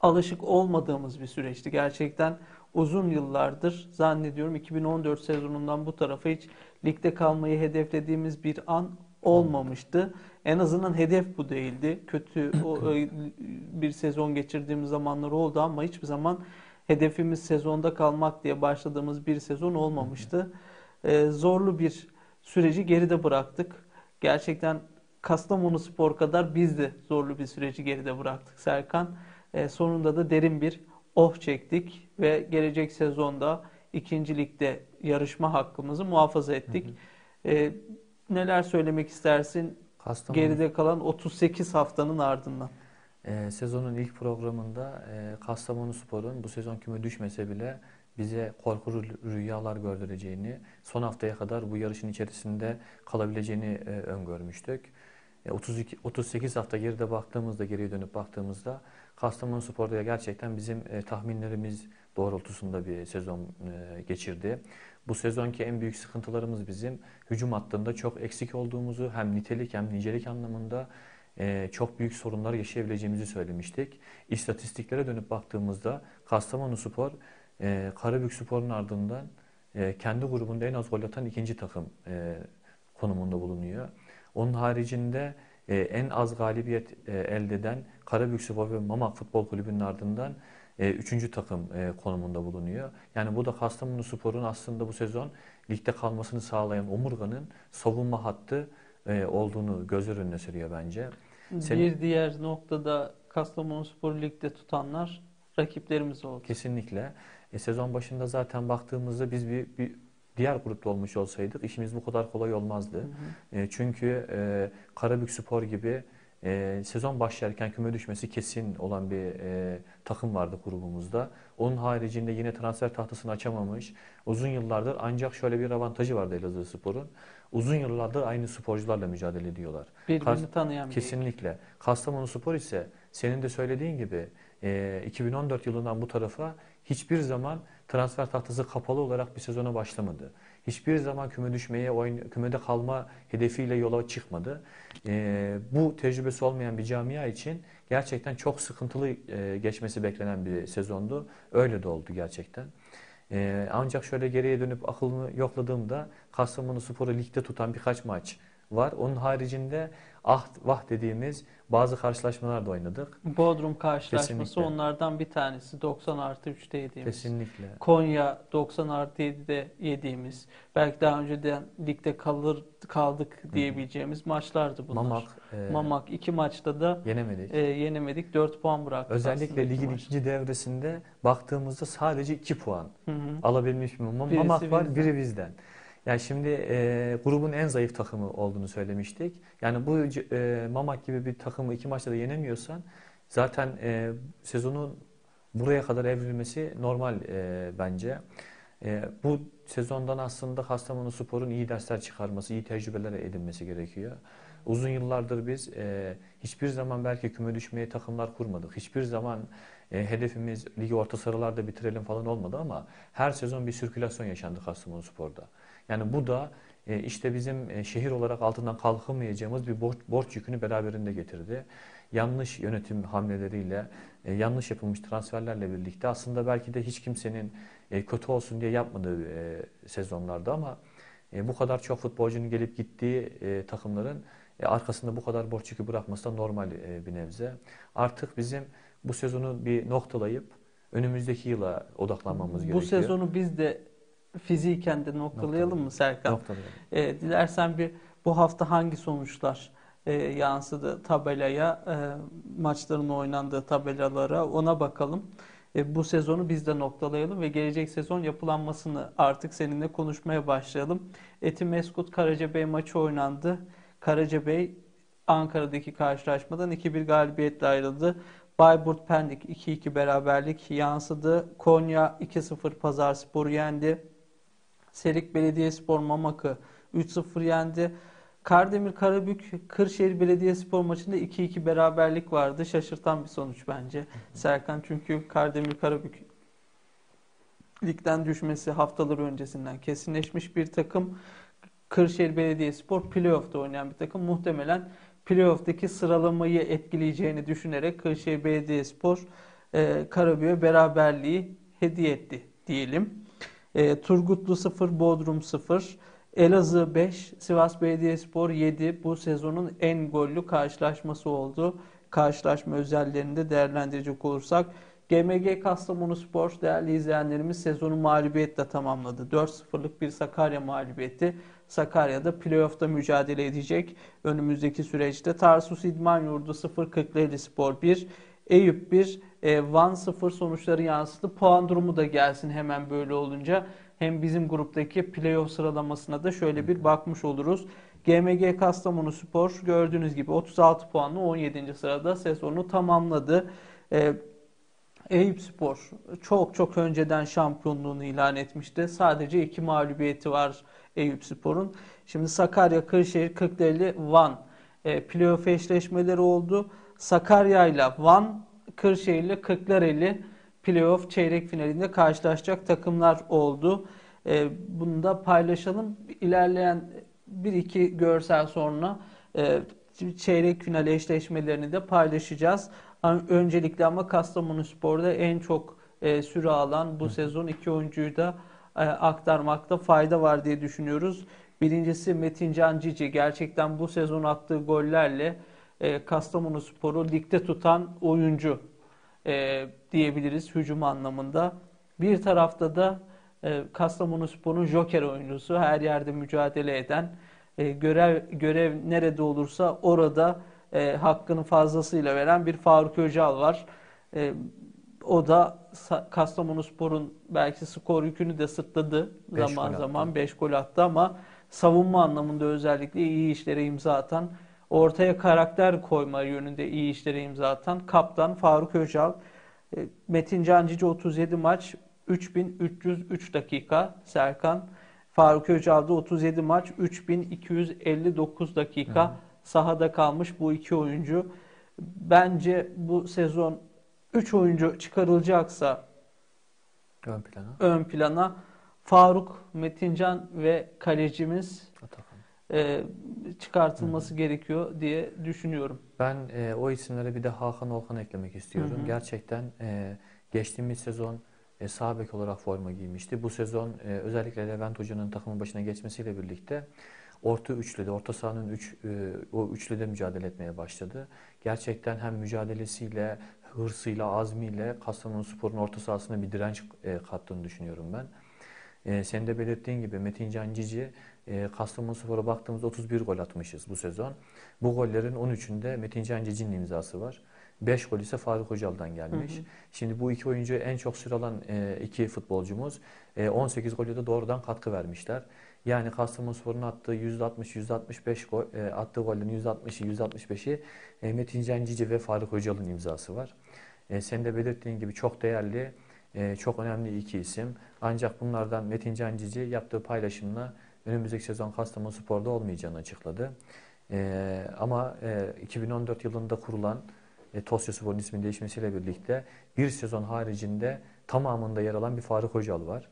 alışık olmadığımız bir süreçti. Gerçekten uzun yıllardır zannediyorum 2014 sezonundan bu tarafa hiç ligde kalmayı hedeflediğimiz bir an olmamıştı. En azından hedef bu değildi. Kötü bir sezon geçirdiğimiz zamanlar oldu ama hiçbir zaman hedefimiz sezonda kalmak diye başladığımız bir sezon olmamıştı. Zorlu bir süreci geride bıraktık. Gerçekten Kastamonu Spor kadar biz de zorlu bir süreci geride bıraktık Serkan. Sonunda da derin bir oh çektik ve gelecek sezonda 2. Lig'de yarışma hakkımızı muhafaza ettik. Neler söylemek istersin geride kalan 38 haftanın ardından? Sezonun ilk programında Kastamonu Spor'un bu sezon küme düşmese bile bize korkulu rüyalar gördüreceğini, son haftaya kadar bu yarışın içerisinde kalabileceğini öngörmüştük. 38 hafta geride baktığımızda, geriye dönüp baktığımızda Kastamonu Spor'da gerçekten bizim tahminlerimiz doğrultusunda bir sezon geçirdi. Bu sezonki en büyük sıkıntılarımız bizim hücum hattında çok eksik olduğumuzu, hem nitelik hem nicelik anlamında çok büyük sorunlar yaşayabileceğimizi söylemiştik. İstatistiklere dönüp baktığımızda Kastamonu Spor, Karabük Spor'un ardından kendi grubunda en az gol atan 2. takım konumunda bulunuyor. Onun haricinde en az galibiyet elde eden Karabük Spor ve Mamak Futbol Kulübü'nün ardından 3. takım konumunda bulunuyor. Yani bu da Kastamonu Spor'un aslında bu sezon ligde kalmasını sağlayan omurganın savunma hattı olduğunu göz önüne sürüyor bence. Bir diğer noktada Kastamonu Spor'u ligde tutanlar rakiplerimiz oldu. Kesinlikle. Sezon başında zaten baktığımızda biz bir diğer grupta olmuş olsaydık işimiz bu kadar kolay olmazdı. Hı hı. Çünkü Karabük Spor gibi sezon başlarken küme düşmesi kesin olan bir takım vardı grubumuzda. Onun haricinde yine transfer tahtasını açamamış, uzun yıllardır ancak şöyle bir avantajı vardı Elazığ Spor'un. Uzun yıllardır aynı sporcularla mücadele ediyorlar. Birbirini tanıyan. Kesinlikle. Değil. Kastamonu Spor ise senin de söylediğin gibi 2014 yılından bu tarafa hiçbir zaman transfer tahtası kapalı olarak bir sezona başlamadı. Hiçbir zaman küme düşmeye, kümede kalma hedefiyle yola çıkmadı. Bu tecrübesi olmayan bir camia için gerçekten çok sıkıntılı geçmesi beklenen bir sezondu. Öyle de oldu gerçekten. Ancak şöyle geriye dönüp aklımı yokladığımda Kastamonu Spor'u ligde tutan birkaç maç var. Onun haricinde ah vah dediğimiz bazı karşılaşmalar da oynadık. Bodrum karşılaşması kesinlikle onlardan bir tanesi. 90+3'te yediğimiz. Kesinlikle. Konya 90+7'de yediğimiz. Belki daha önceden ligde kaldık diyebileceğimiz maçlardı bunlar. Mamak 2 maçta da yenemedik. 4 puan bıraktık. Özellikle ligin 2. devresinde baktığımızda sadece 2 puan alabilmiş bir Mamak var, biri bizden. Yani şimdi grubun en zayıf takımı olduğunu söylemiştik. Yani bu Mamak gibi bir takımı 2 maçta da yenemiyorsan zaten sezonun buraya kadar evrilmesi normal bence. Bu sezondan aslında Kastamonu Spor'un iyi dersler çıkarması, iyi tecrübeler edinmesi gerekiyor. Uzun yıllardır biz hiçbir zaman belki küme düşmeye takımlar kurmadık. Hiçbir zaman hedefimiz ligi orta sıralarda bitirelim falan olmadı ama her sezon bir sirkülasyon yaşandı Kastamonu Spor'da. Yani bu da işte bizim şehir olarak altından kalkamayacağımız bir borç yükünü beraberinde getirdi. Yanlış yönetim hamleleriyle, yanlış yapılmış transferlerle birlikte aslında belki de hiç kimsenin kötü olsun diye yapmadığı sezonlarda ama bu kadar çok futbolcunun gelip gittiği takımların arkasında bu kadar borç yükü bırakması da normal bir nebze. Artık bizim bu sezonu bir noktalayıp önümüzdeki yıla odaklanmamız gerekiyor. Bu sezonu biz de fiziken de noktalayalım mı Serkan? Noktalayalım. Dilersen bu hafta hangi sonuçlar yansıdı tabelaya, maçların oynandığı tabelalara ona bakalım. Bu sezonu biz de noktalayalım ve gelecek sezon yapılanmasını artık seninle konuşmaya başlayalım. Etimeskut-Karacabey maçı oynandı. Karacabey Ankara'daki karşılaşmadan 2-1 galibiyetle ayrıldı. Bayburt-Pendik 2-2 beraberlik yansıdı. Konya 2-0 Pazarspor'u yendi. Serik Belediyespor Mamak'ı 3-0 yendi. Kardemir Karabük Kırşehir Belediyespor maçında 2-2 beraberlik vardı. Şaşırtan bir sonuç bence Serkan, çünkü Kardemir Karabük ligden düşmesi haftalar öncesinden kesinleşmiş bir takım. Kırşehir Belediyespor playoff'ta oynayan bir takım. Muhtemelen playoff'taki sıralamayı etkileyeceğini düşünerek Kırşehir Belediyespor Karabük'e beraberliği hediye etti diyelim. Turgutlu 0, Bodrum 0, Elazığ 5, Sivas Belediyespor 7. Bu sezonun en gollü karşılaşması oldu. Karşılaşma özelliklerini de değerlendirecek olursak GMG Kastamonu Spor değerli izleyenlerimiz sezonu mağlubiyetle tamamladı. 4-0'lık bir Sakarya mağlubiyeti. Sakarya'da playoff'ta mücadele edecek önümüzdeki süreçte. Tarsus İdman Yurdu 0, Kırşehir Spor 1, Eyüp 1, Van 0 sonuçları yansıdı. Puan durumu da gelsin hemen böyle olunca. Hem bizim gruptaki playoff sıralamasına da şöyle bir bakmış oluruz. GMG Kastamonu Spor gördüğünüz gibi 36 puanla 17. sırada sezonu tamamladı. Eyüp Spor çok önceden şampiyonluğunu ilan etmişti. Sadece 2 mağlubiyeti var Eyüp Spor'un. Şimdi Sakarya, Kırşehir, Kırklareli, Van playoff eşleşmeleri oldu. Sakarya ile Van, Kırşehir ile Kırklareli playoff çeyrek finalinde karşılaşacak takımlar oldu. Bunu da paylaşalım. İlerleyen 1-2 görsel sonra çeyrek final eşleşmelerini de paylaşacağız. Öncelikle ama Kastamonu Spor'da en çok süre alan bu sezon 2 oyuncuyu da aktarmakta fayda var diye düşünüyoruz. Birincisi Metin Can Cici. Gerçekten bu sezon attığı gollerle Kastamonu Spor'u ligde tutan oyuncu diyebiliriz hücum anlamında. Bir tarafta da Kastamonu Spor'un joker oyuncusu, her yerde mücadele eden, görev nerede olursa orada hakkını fazlasıyla veren bir Faruk Öçal var. O da Kastamonu Spor'un belki skor yükünü de sırtladı zaman zaman, 5 gol attı ama savunma anlamında özellikle iyi işlere imza atan, ortaya karakter koyma yönünde iyi işlere imza atan kaptan Faruk Öçal. Metin Can Cici 37 maç 3303 dakika, Serkan. Faruk Öçal da 37 maç 3259 dakika sahada kalmış bu iki oyuncu. Bence bu sezon 3 oyuncu çıkarılacaksa ön plana Faruk, Metincan ve kalecimiz çıkartılması gerekiyor diye düşünüyorum. Ben o isimlere bir de Hakan Olkan'ı eklemek istiyorum. Gerçekten geçtiğimiz sezon sağ bek olarak forma giymişti. Bu sezon özellikle Levent Hoca'nın takımın başına geçmesiyle birlikte orta sahanın o üçlüde mücadele etmeye başladı. Gerçekten hem mücadelesiyle, hırsıyla, azmiyle Kastamonuspor'un orta sahasına bir direnç kattığını düşünüyorum ben. Sen de belirttiğin gibi Metin Can Cici, Kastamonuspor'a baktığımızda 31 gol atmışız bu sezon. Bu gollerin 13'ünde Metin Can Cici'nin imzası var. 5 gol ise Faruk Öçal'dan gelmiş. Şimdi bu iki oyuncuyu en çok süralan iki futbolcumuz 18 golü de doğrudan katkı vermişler. Yani Kastamonuspor'un attığı %60-%65 gol, attığı gollerin %60'ı-%65'i Metin Can Cici ve Faruk Öçal'ın imzası var. Sen de belirttiğin gibi çok değerli, çok önemli iki isim. Ancak bunlardan Metin Can Cici yaptığı paylaşımla önümüzdeki sezon Kastamonuspor'da olmayacağını açıkladı. Ama 2014 yılında kurulan Tosya Spor'un isminin değişmesiyle birlikte bir sezon haricinde tamamında yer alan bir Faruk Öçal var.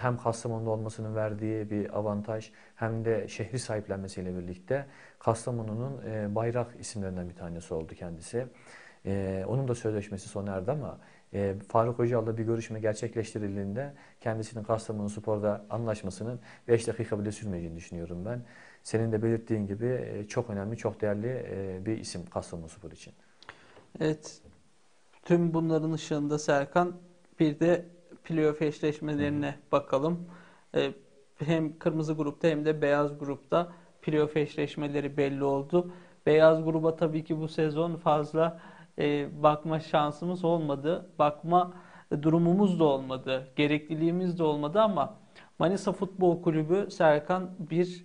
Hem Kastamonu'da olmasının verdiği bir avantaj hem de şehri sahiplenmesiyle birlikte Kastamonu'nun bayrak isimlerinden bir tanesi oldu kendisi. Onun da sözleşmesi sona erdi ama Faruk Öçal'la bir görüşme gerçekleştirildiğinde kendisinin Kastamonu Spor'da anlaşmasının 5 dakika bile sürmeyeceğini düşünüyorum ben. Senin de belirttiğin gibi çok önemli, çok değerli bir isim Kastamonu Spor için. Evet, tüm bunların ışığında Serkan, bir de playoff eşleşmelerine bakalım. Hem kırmızı grupta hem de beyaz grupta playoff eşleşmeleri belli oldu. Beyaz gruba tabii ki bu sezon fazla bakma şansımız olmadı. Bakma durumumuz da olmadı. Gerekliliğimiz de olmadı ama Manisa Futbol Kulübü Serkan bir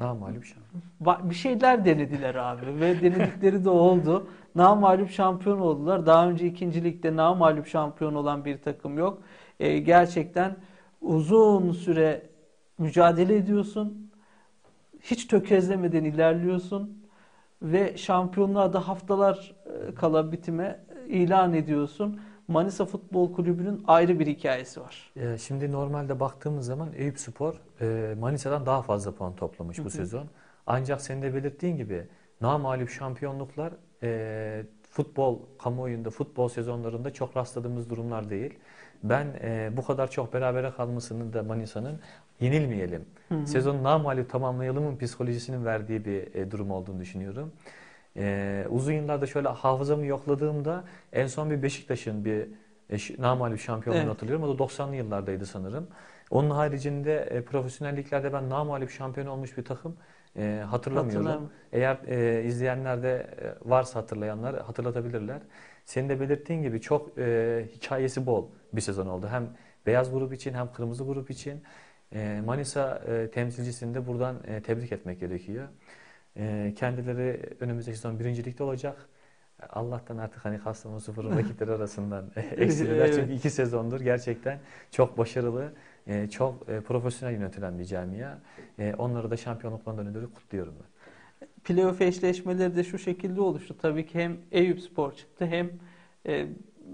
namağlup şampiyon. Bir şeyler denediler abi ve denedikleri de oldu. Namağlup şampiyon oldular. Daha önce 2. Lig'de namağlup şampiyon olan bir takım yok. Gerçekten uzun süre mücadele ediyorsun. Hiç tökezlemeden ilerliyorsun. Ve şampiyonluğa da haftalar kala bitime ilan ediyorsun. Manisa Futbol Kulübü'nün ayrı bir hikayesi var. Şimdi normalde baktığımız zaman Eyüp Spor Manisa'dan daha fazla puan toplamış bu sezon. Ancak senin de belirttiğin gibi namağlup şampiyonluklar futbol kamuoyunda, futbol sezonlarında çok rastladığımız durumlar değil. Ben bu kadar çok berabere kalmasının da Manisa'nın yenilmeyelim, sezonu namağlup tamamlayalımın psikolojisinin verdiği bir durum olduğunu düşünüyorum. Uzun yıllarda şöyle hafızamı yokladığımda en son bir Beşiktaş'ın bir namağlup şampiyonluğunu hatırlıyorum. O da 90'lı yıllardaydı sanırım. Onun haricinde profesyonelliklerde ben namağlup şampiyon olmuş bir takım hatırlamıyorum. Eğer izleyenler de varsa hatırlayanlar hatırlatabilirler. Senin de belirttiğin gibi çok hikayesi bol bir sezon oldu. Hem beyaz grup için hem kırmızı grup için. Manisa temsilcisini de buradan tebrik etmek gerekiyor. Kendileri önümüzdeki sezon 1. Lig'de olacak. Allah'tan artık hani Kastamonuspor'un rakipleri arasından eksililer. Çünkü 2 sezondur gerçekten çok başarılı, çok profesyonel yönetilen bir camia. Onları da şampiyonluklarından ötürü kutluyorum ben. Playoff eşleşmeleri de şu şekilde oluştu. Tabii ki hem Eyüpspor çıktı hem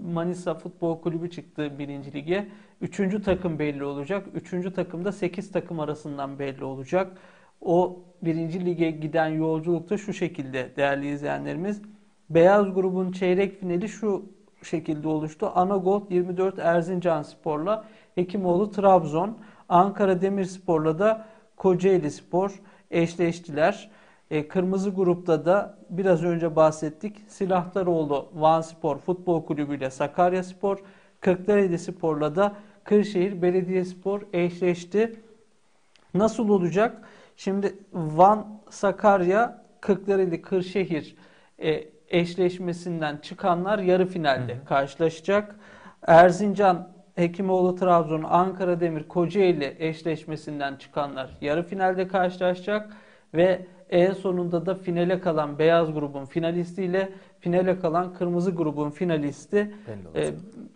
Manisa Futbol Kulübü çıktı 1. Lig'e. 3. takım belli olacak. 3. takımda 8 takım arasından belli olacak. O 1. Lig'e giden yolculukta şu şekilde değerli izleyenlerimiz. Beyaz grubun çeyrek finali şu şekilde oluştu. Anagold 24 Erzincan Spor'la Hekimoğlu Trabzon, Ankara Demir Spor'la da Kocaeli Spor eşleştiler. Kırmızı grupta da biraz önce bahsettik. Silahtaroğlu Van Spor Futbol Kulübü ile Sakarya Spor, Kırklareli Spor'la da Kırşehir Belediyespor eşleşti. Nasıl olacak? Şimdi Van, Sakarya, Kırklareli, Kırşehir eşleşmesinden çıkanlar yarı finalde karşılaşacak. Erzincan, Hekimoğlu Trabzon, Ankara Demir, Kocaeli eşleşmesinden çıkanlar yarı finalde karşılaşacak ve en sonunda da finale kalan beyaz grubun finalistiyle finale kalan kırmızı grubun finalisti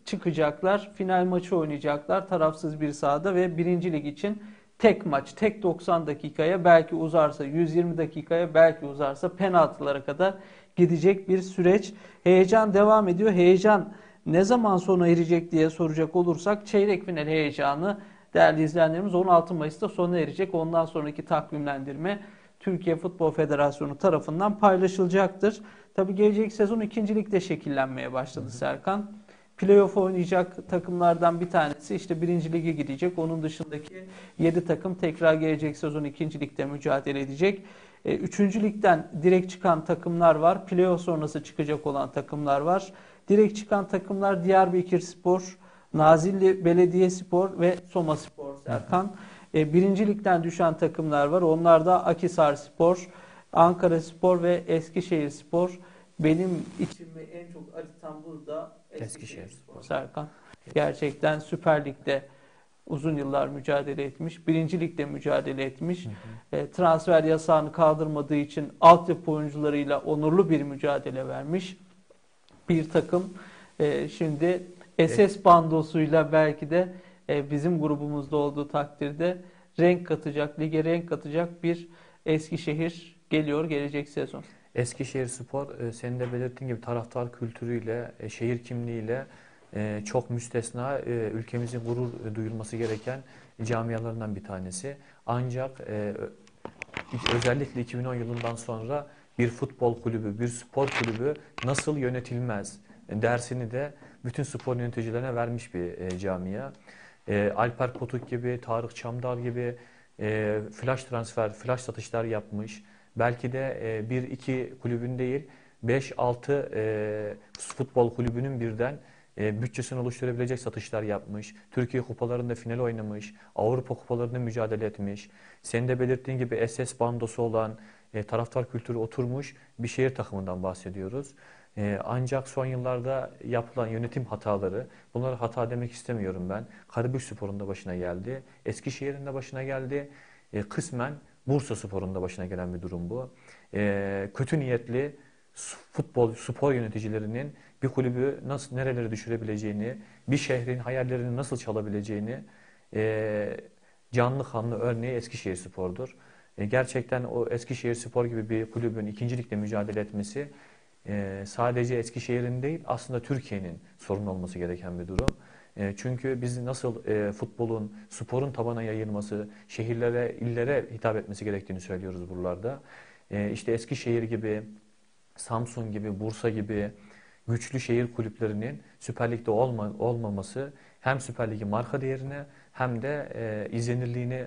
çıkacaklar. Final maçı oynayacaklar tarafsız bir sahada ve 1. lig için tek maç, tek 90 dakikaya, belki uzarsa 120 dakikaya, belki uzarsa penaltılara kadar gidecek bir süreç. Heyecan devam ediyor. Heyecan ne zaman sona erecek diye soracak olursak, çeyrek final heyecanı değerli izleyenlerimiz 16 Mayıs'ta sona erecek. Ondan sonraki takvimlendirme Türkiye Futbol Federasyonu tarafından paylaşılacaktır. Tabi gelecek sezon 2. ligde şekillenmeye başladı Serkan. Playoff oynayacak takımlardan bir tanesi işte 1. lige gidecek. Onun dışındaki 7 takım tekrar gelecek sezon 2. ligde mücadele edecek. 3. ligden direkt çıkan takımlar var. Playoff sonrası çıkacak olan takımlar var. Direkt çıkan takımlar Diyarbakır Spor, Nazilli Belediyespor ve Soma Spor Serkan. 1. ligden düşen takımlar var. Onlar da Akhisar Spor, Ankara Spor ve Eskişehir Spor. Benim içimi en çok acıtan burada Eskişehir Spor Serkan. Gerçekten Süper Lig'de uzun yıllar mücadele etmiş, 1. Lig'de mücadele etmiş. Transfer yasağını kaldırmadığı için altyapı oyuncularıyla onurlu bir mücadele vermiş bir takım. Şimdi SS bandosuyla belki de bizim grubumuzda olduğu takdirde renk katacak, lige renk katacak bir Eskişehir geliyor gelecek sezon. Eskişehir Spor, senin de belirttiğin gibi taraftar kültürüyle, şehir kimliğiyle çok müstesna, ülkemizin gurur duyulması gereken camialarından bir tanesi. Ancak özellikle 2010 yılından sonra bir futbol kulübü, bir spor kulübü nasıl yönetilmez dersini de bütün spor yöneticilerine vermiş bir camia. Alper Potuk gibi, Tarık Çamdar gibi flash transfer, flash satışlar yapmış. Belki de 1-2 kulübün değil, 5-6 futbol kulübünün birden bütçesini oluşturabilecek satışlar yapmış. Türkiye kupalarında final oynamış. Avrupa kupalarında mücadele etmiş. Senin de belirttiğin gibi SS bandosu olan, taraftar kültürü oturmuş bir şehir takımından bahsediyoruz. Ancak son yıllarda yapılan yönetim hataları, bunlara hata demek istemiyorum ben. Karabük Spor'un da başına geldi. Eskişehir'in de başına geldi. Kısmen Bursa Spor'un da başına gelen bir durum bu. Kötü niyetli spor yöneticilerinin bir kulübü nasıl nerelere düşürebileceğini, bir şehrin hayallerini nasıl çalabileceğini canlı kanlı örneği Eskişehir Spor'dur. Gerçekten o Eskişehir Spor gibi bir kulübün 2. ligde mücadele etmesi sadece Eskişehir'in değil, aslında Türkiye'nin sorun olması gereken bir durum. Çünkü biz nasıl futbolun, sporun tabana yayılması, şehirlere, illere hitap etmesi gerektiğini söylüyoruz buralarda. İşte Eskişehir gibi, Samsun gibi, Bursa gibi güçlü şehir kulüplerinin Süper Lig'de olmaması hem Süper Lig'in marka değerine hem de izlenirliğini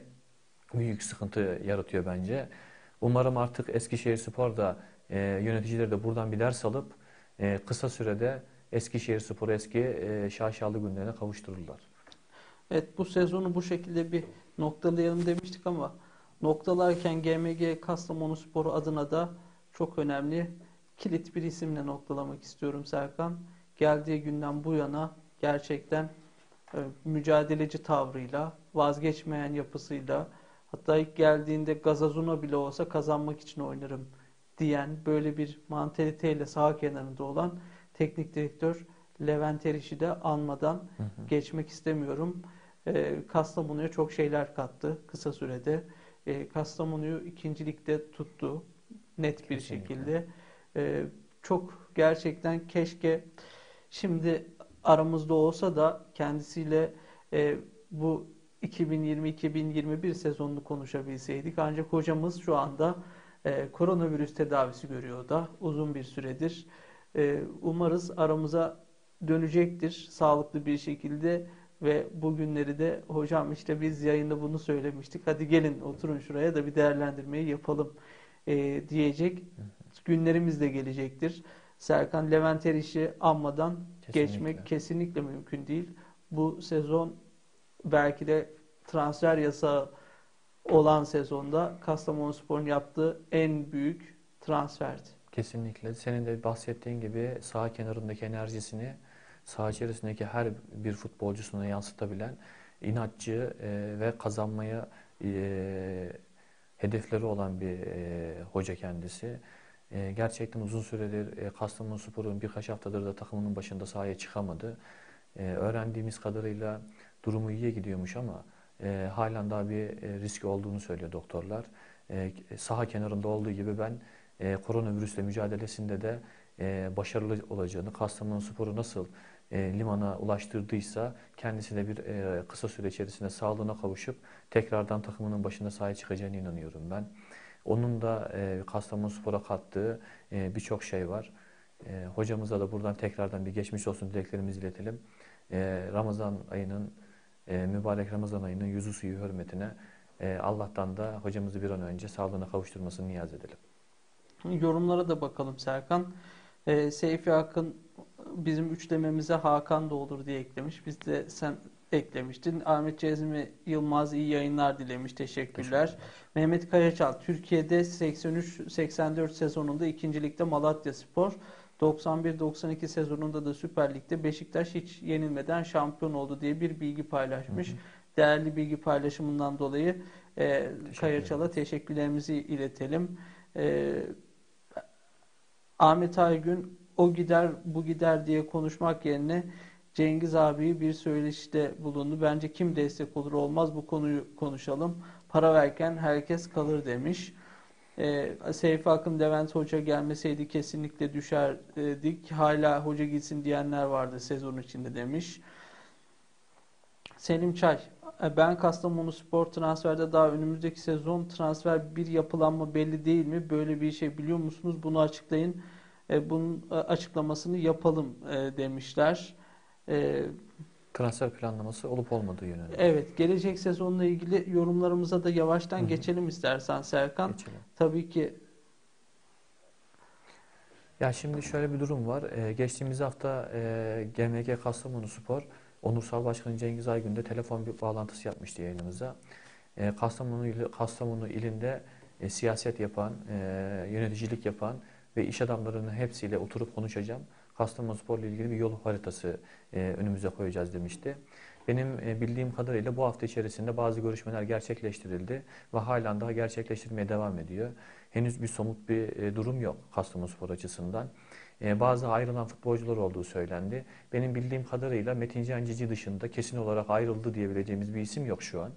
büyük sıkıntı yaratıyor bence. Umarım artık Eskişehir Spor'da yöneticileri de buradan bir ders alıp kısa sürede Eskişehir Spor'u eski şaşalı günlerine kavuştururlar. Evet, bu sezonu bu şekilde bir noktalayalım demiştik ama noktalarken GMG Kastamonu Spor adına da çok önemli kilit bir isimle noktalamak istiyorum Serkan. Geldiği günden bu yana gerçekten mücadeleci tavrıyla, vazgeçmeyen yapısıyla, hatta ilk geldiğinde gazazuna bile olsa kazanmak için oynarım diyen böyle bir mantaliteyle saha kenarında olan teknik direktör Levent Eriş'i de anmadan geçmek istemiyorum. Kastamonu'ya çok şeyler kattı kısa sürede. Kastamonu'yu 2. ligde tuttu net bir şekilde. Çok gerçekten keşke şimdi aramızda olsa da kendisiyle bu 2020-2021 sezonunu konuşabilseydik. Ancak hocamız şu anda koronavirüs tedavisi görüyor da uzun bir süredir. Umarız aramıza dönecektir sağlıklı bir şekilde ve bugünleri de hocam işte biz yayında bunu söylemiştik. Hadi gelin oturun şuraya da bir değerlendirmeyi yapalım diyecek günlerimiz de gelecektir. Serkan Levent Eriş'i anmadan geçmek kesinlikle mümkün değil. Bu sezon belki de transfer yasağı olan sezonda Kastamonuspor'un yaptığı en büyük transferdi. Kesinlikle. Senin de bahsettiğin gibi saha kenarındaki enerjisini saha içerisindeki her bir futbolcusuna yansıtabilen inatçı ve kazanmaya hedefleri olan bir hoca kendisi. Gerçekten uzun süredir Kastamonuspor'un birkaç haftadır da takımının başında sahaya çıkamadı. Öğrendiğimiz kadarıyla durumu iyiye gidiyormuş ama halen daha bir riski olduğunu söylüyor doktorlar. Saha kenarında olduğu gibi ben koronavirüsle mücadelesinde de başarılı olacağını, Kastamonuspor'u nasıl limana ulaştırdıysa kendisi de bir kısa süre içerisinde sağlığına kavuşup tekrardan takımının başında sahaya çıkacağına inanıyorum ben. Onun da Kastamonuspor'a kattığı birçok şey var. Hocamıza da buradan tekrardan bir geçmiş olsun dileklerimizi iletelim. Mübarek Ramazan ayının yüzü suyu hürmetine Allah'tan da hocamızı bir an önce sağlığına kavuşturmasını niyaz edelim. Yorumlara da bakalım Serkan. Seyfi Akın bizim üçlememize Hakan da olur diye eklemiş. Biz de sen eklemiştin. Ahmet Cezmi Yılmaz iyi yayınlar dilemiş. Teşekkürler. Mehmet Kayaçal Türkiye'de 83-84 sezonunda 2. Lig'de Malatya Spor, 91-92 sezonunda da Süper Lig'de Beşiktaş hiç yenilmeden şampiyon oldu diye bir bilgi paylaşmış. Hı hı. Değerli bilgi paylaşımından dolayı Kayaçal'a teşekkürlerimizi iletelim. Ahmet Aygün o gider bu gider diye konuşmak yerine Cengiz abi bir söyleşide bulundu. Bence kim destek olur olmaz bu konuyu konuşalım. Para verken herkes kalır demiş. Seyfi Akın Levent Hoca gelmeseydi kesinlikle düşerdik. Hala hoca gitsin diyenler vardı sezon içinde demiş. Selim Çay. Ben Kastamonuspor transferde daha önümüzdeki sezon transfer bir yapılanma belli değil mi? Böyle bir şey biliyor musunuz? Bunu açıklayın. Bunun açıklamasını yapalım demişler. Transfer planlaması olup olmadığı yönünde. Evet, gelecek sezonla ilgili yorumlarımıza da yavaştan geçelim istersen Serkan. Geçelim. Tabii ki. Ya şimdi şöyle bir durum var. Geçtiğimiz hafta GMG Kastamonuspor Onursal Başkanı Cengiz Aygün de telefon bir bağlantısı yapmıştı yayınımıza. Kastamonu ilinde siyaset yapan, yöneticilik yapan ve iş adamlarının hepsiyle oturup konuşacağım. Kastamonuspor'la ilgili bir yol haritası önümüze koyacağız demişti. Benim bildiğim kadarıyla bu hafta içerisinde bazı görüşmeler gerçekleştirildi ve halen daha gerçekleştirmeye devam ediyor. Henüz bir somut bir durum yok Kastamonuspor açısından. Bazı ayrılan futbolcular olduğu söylendi. Benim bildiğim kadarıyla Metin Can Cici dışında kesin olarak ayrıldı diyebileceğimiz bir isim yok şu an.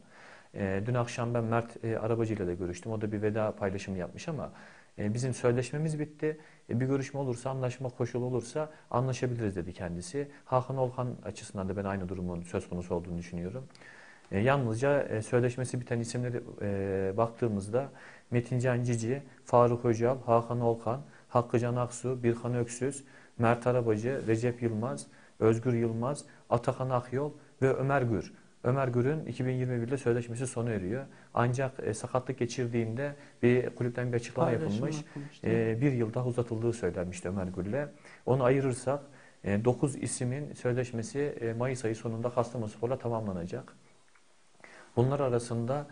Dün akşam ben Mert Arabacı ile de görüştüm. O da bir veda paylaşımı yapmış ama bizim sözleşmemiz bitti. Bir görüşme olursa, anlaşma koşulu olursa anlaşabiliriz dedi kendisi. Hakan Olkan açısından da ben aynı durumun söz konusu olduğunu düşünüyorum. Yalnızca sözleşmesi biten isimlere baktığımızda Metin Can Cici, Faruk Öçal, Hakan Olkan, Hakkıcan Aksu, Birkan Öksüz, Mert Arabacı, Recep Yılmaz, Özgür Yılmaz, Atakan Akyol ve Ömer Gür. Ömer Gür'ün 2021'de sözleşmesi sona eriyor. Ancak sakatlık geçirdiğinde bir kulüpten bir açıklama yapılmış. Bir yıl daha uzatıldığı söylenmişti Ömer Gür'le. Onu ayırırsak 9 isimin sözleşmesi Mayıs ayı sonunda Kastamonuspor'la tamamlanacak. Bunlar arasında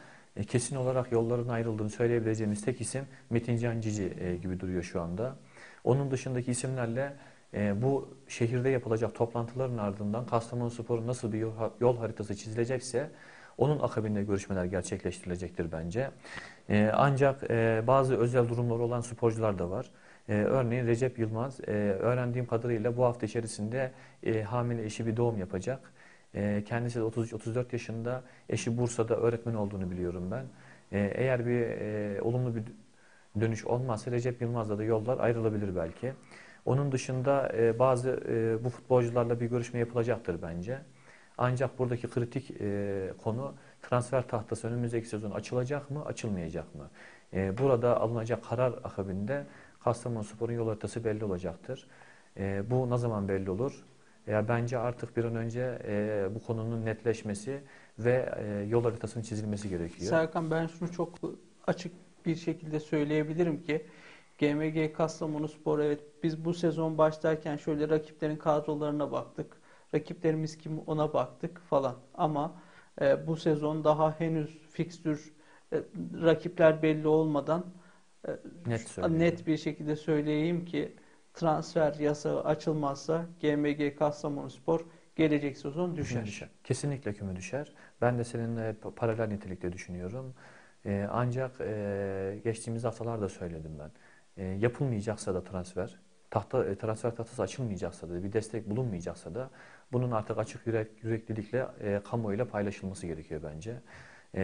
kesin olarak yolların ayrıldığını söyleyebileceğimiz tek isim Metin Can Cici gibi duruyor şu anda. Onun dışındaki isimlerle bu şehirde yapılacak toplantıların ardından Kastamonuspor'un nasıl bir yol haritası çizilecekse onun akabinde görüşmeler gerçekleştirilecektir bence. Ancak bazı özel durumları olan sporcular da var. Örneğin Recep Yılmaz öğrendiğim kadarıyla bu hafta içerisinde hamile eşi bir doğum yapacak. Kendisi de 33-34 yaşında, eşi Bursa'da öğretmen olduğunu biliyorum ben. Eğer bir olumlu bir dönüş olmazsa Recep Yılmaz'la da yollar ayrılabilir belki. Onun dışında bazı bu futbolcularla bir görüşme yapılacaktır bence. Ancak buradaki kritik konu transfer tahtası önümüzdeki sezon açılacak mı, açılmayacak mı? Burada alınacak karar akabinde Kastamonuspor'un yol haritası belli olacaktır. Bu ne zaman belli olur? Bence artık bir an önce bu konunun netleşmesi ve yol haritasının çizilmesi gerekiyor. Serkan ben şunu çok açık bir şekilde söyleyebilirim ki GMG Kastamonu Spor, evet biz bu sezon başlarken şöyle rakiplerin kadrolarına baktık. Rakiplerimiz kim ona baktık falan. Ama bu sezon daha henüz fikstür, rakipler belli olmadan net bir şekilde söyleyeyim ki transfer yasağı açılmazsa GMG Kastamonu Spor gelecek sezon düşer. Kesinlikle küme düşer. Ben de seninle paralel nitelikte düşünüyorum. Ancak geçtiğimiz haftalarda söyledim ben. Yapılmayacaksa da transfer tahtası açılmayacaksa da, bir destek bulunmayacaksa da bunun artık açık yüreklilikle kamuoyuyla paylaşılması gerekiyor bence.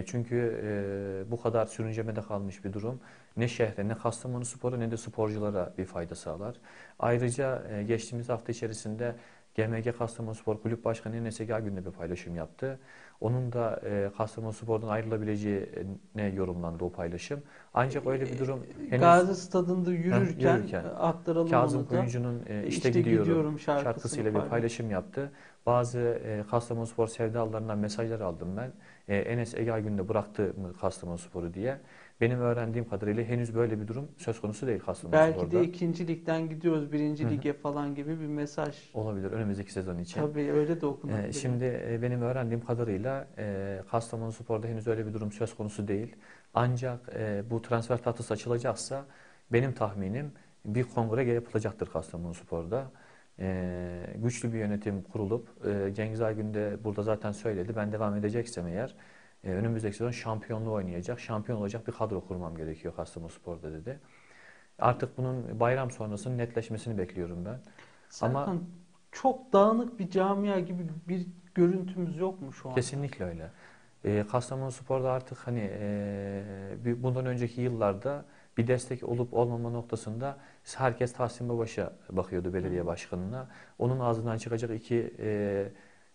Çünkü bu kadar sürüncemede kalmış bir durum ne şehre, ne Kastamonu Spor'a ne de sporculara bir fayda sağlar. Ayrıca geçtiğimiz hafta içerisinde GMG Kastamonu Spor Kulüp Başkanı Enes Aygün'le bir paylaşım yaptı. Onun da Kastamonu Spor'dan ayrılabileceğine yorumlandı o paylaşım. Ancak öyle bir durum... Gazi Stadı'nda yürürken aktaralım Kazım Koyuncu'nun İşte Gidiyorum şarkısıyla bir paylaşım yaptı. Bazı Kastamonu Spor sevdalarından mesajlar aldım ben. Enes Aygün'de bıraktı mı Kastamonu Spor'u diye. Benim öğrendiğim kadarıyla henüz böyle bir durum söz konusu değil Kastamonu Spor'da. Belki de 2. ligden gidiyoruz 1. lige falan gibi bir mesaj. Olabilir önümüzdeki sezon için. Tabii öyle de okunabilir. Şimdi benim öğrendiğim kadarıyla Kastamonu Spor'da henüz öyle bir durum söz konusu değil. Ancak bu transfer tahtası açılacaksa benim tahminim bir kongre yapılacaktır Kastamonu Spor'da. Güçlü bir yönetim kurulup Cengiz Aygün de burada zaten söyledi. Ben devam edeceksem eğer önümüzdeki sezon şampiyonluğu oynayacak, şampiyon olacak bir kadro kurmam gerekiyor Kastamonu Spor'da dedi. Artık bunun bayram sonrasının netleşmesini bekliyorum ben. Serkan, ama çok dağınık bir camia gibi bir görüntümüz yok mu şu an? Kesinlikle öyle. Kastamonu Spor'da artık hani bundan önceki yıllarda bir destek olup olmama noktasında herkes Tahsin Babaş'a bakıyordu, belediye başkanına. Onun ağzından çıkacak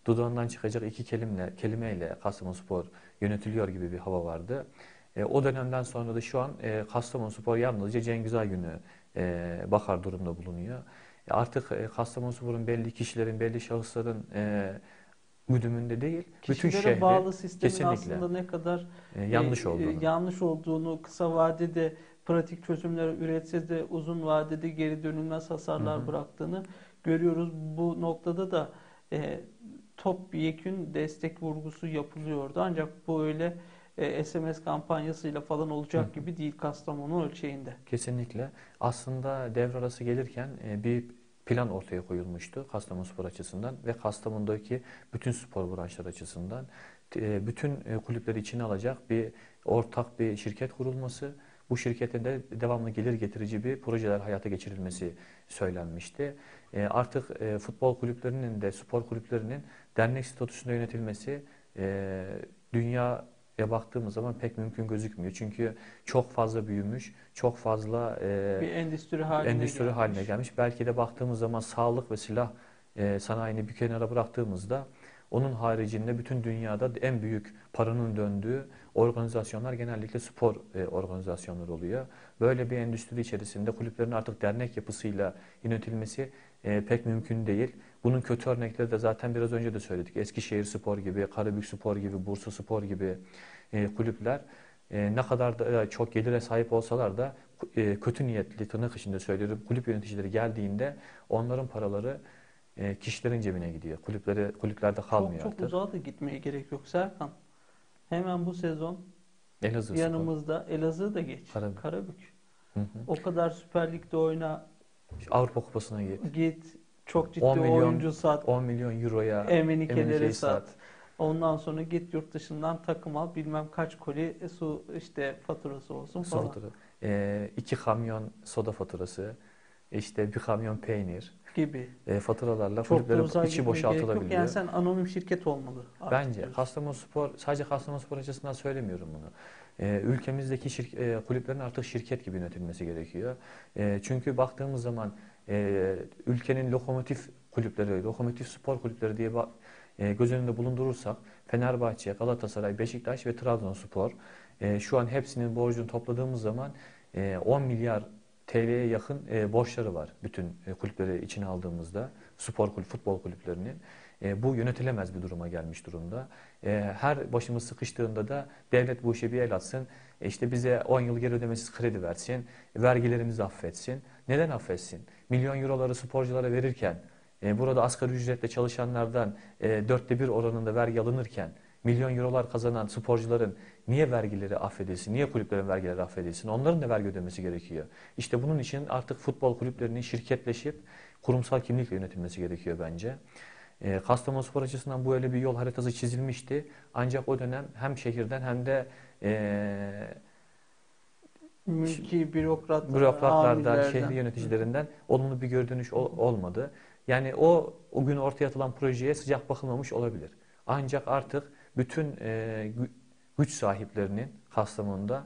dudağından çıkacak iki kelimeyle Kastamonu Spor yönetiliyor gibi bir hava vardı. O dönemden sonra da şu an Kastamonu Spor yalnızca Cengiz Aygün'ü bakar durumda bulunuyor. Artık Kastamonu Spor'un belli kişilerin, belli şahısların güdümünde değil, kişilere bütün şehri bağlı sistemin aslında ne kadar yanlış olduğunu, kısa vadede pratik çözümler üretse de uzun vadede geri dönülmez hasarlar bıraktığını görüyoruz. Bu noktada da topyekün destek vurgusu yapılıyordu. Ancak bu öyle SMS kampanyasıyla falan olacak gibi değil Kastamonu ölçeğinde. Kesinlikle. Aslında devre arası gelirken bir plan ortaya koyulmuştu Kastamonu Spor açısından ve Kastamonu'daki bütün spor branşları açısından. Bütün kulüpleri içine alacak bir ortak bir şirket kurulması, bu şirketin de devamlı gelir getirici bir projeler hayata geçirilmesi söylenmişti. Artık futbol kulüplerinin de spor kulüplerinin dernek statüsünde yönetilmesi dünyaya baktığımız zaman pek mümkün gözükmüyor. Çünkü çok fazla büyümüş, çok fazla bir endüstri haline gelmiş. Belki de baktığımız zaman sağlık ve silah sanayini bir kenara bıraktığımızda onun haricinde bütün dünyada en büyük paranın döndüğü organizasyonlar genellikle spor organizasyonları oluyor. Böyle bir endüstri içerisinde kulüplerin artık dernek yapısıyla yönetilmesi pek mümkün değil. Bunun kötü örnekleri de zaten biraz önce de söyledik. Eskişehir Spor gibi, Karabük Spor gibi, Bursa Spor gibi kulüpler ne kadar da çok gelire sahip olsalar da kötü niyetli, tırnak içinde söylüyorum, kulüp yöneticileri geldiğinde onların paraları kişilerin cebine gidiyor. Kulüplerde kalmıyor artık. Çok uzağa da gitmeye gerek yok Serkan. Hemen bu sezon Elazığ yanımızda Spor. Elazığ'ı da geç. Karabük. O kadar Süper Lig'de oyna. Avrupa Kupası'na git. Çok ciddi oyuncu sat. 10 milyon euroya Emenike'leri sat. Ondan sonra git yurt dışından takım al. Bilmem kaç koli su işte faturası olsun falan. 2 kamyon soda faturası. İşte bir kamyon peynir gibi faturalarla kulüplerin içi boşaltılabiliyor. Yani sen anonim şirket olmalı artık. Bence Kastamonu Spor, sadece Kastamonu Spor açısından söylemiyorum bunu. Ülkemizdeki kulüplerin artık şirket gibi yönetilmesi gerekiyor. Çünkü baktığımız zaman ülkenin lokomotif kulüpleri, lokomotif spor kulüpleri diye göz önünde bulundurursak Fenerbahçe, Galatasaray, Beşiktaş ve Trabzonspor şu an hepsinin borcunu topladığımız zaman 10 milyar TL'ye yakın borçları var bütün kulüpleri içine aldığımızda, futbol kulüplerinin. bu yönetilemez bir duruma gelmiş durumda. Her başımız sıkıştığında da devlet bu işe bir el atsın, işte bize 10 yıl geri ödemesiz kredi versin, vergilerimizi affetsin. Neden affetsin? Milyon euroları sporculara verirken, burada asgari ücretle çalışanlardan 1/4 oranında vergi alınırken, milyon eurolar kazanan sporcuların niye vergileri affedilsin, niye kulüplerin vergileri affedilsin? Onların da vergi ödemesi gerekiyor. İşte bunun için artık futbol kulüplerinin şirketleşip kurumsal kimlikle yönetilmesi gerekiyor bence. Kastamonu Spor açısından bu öyle bir yol haritası çizilmişti. Ancak o dönem hem şehirden hem de mülki bürokratlardan, şehir yöneticilerinden olumlu bir geri dönüş olmadı. Yani o gün ortaya atılan projeye sıcak bakılmamış olabilir. Ancak artık bütün güç sahiplerinin Kastamonu'da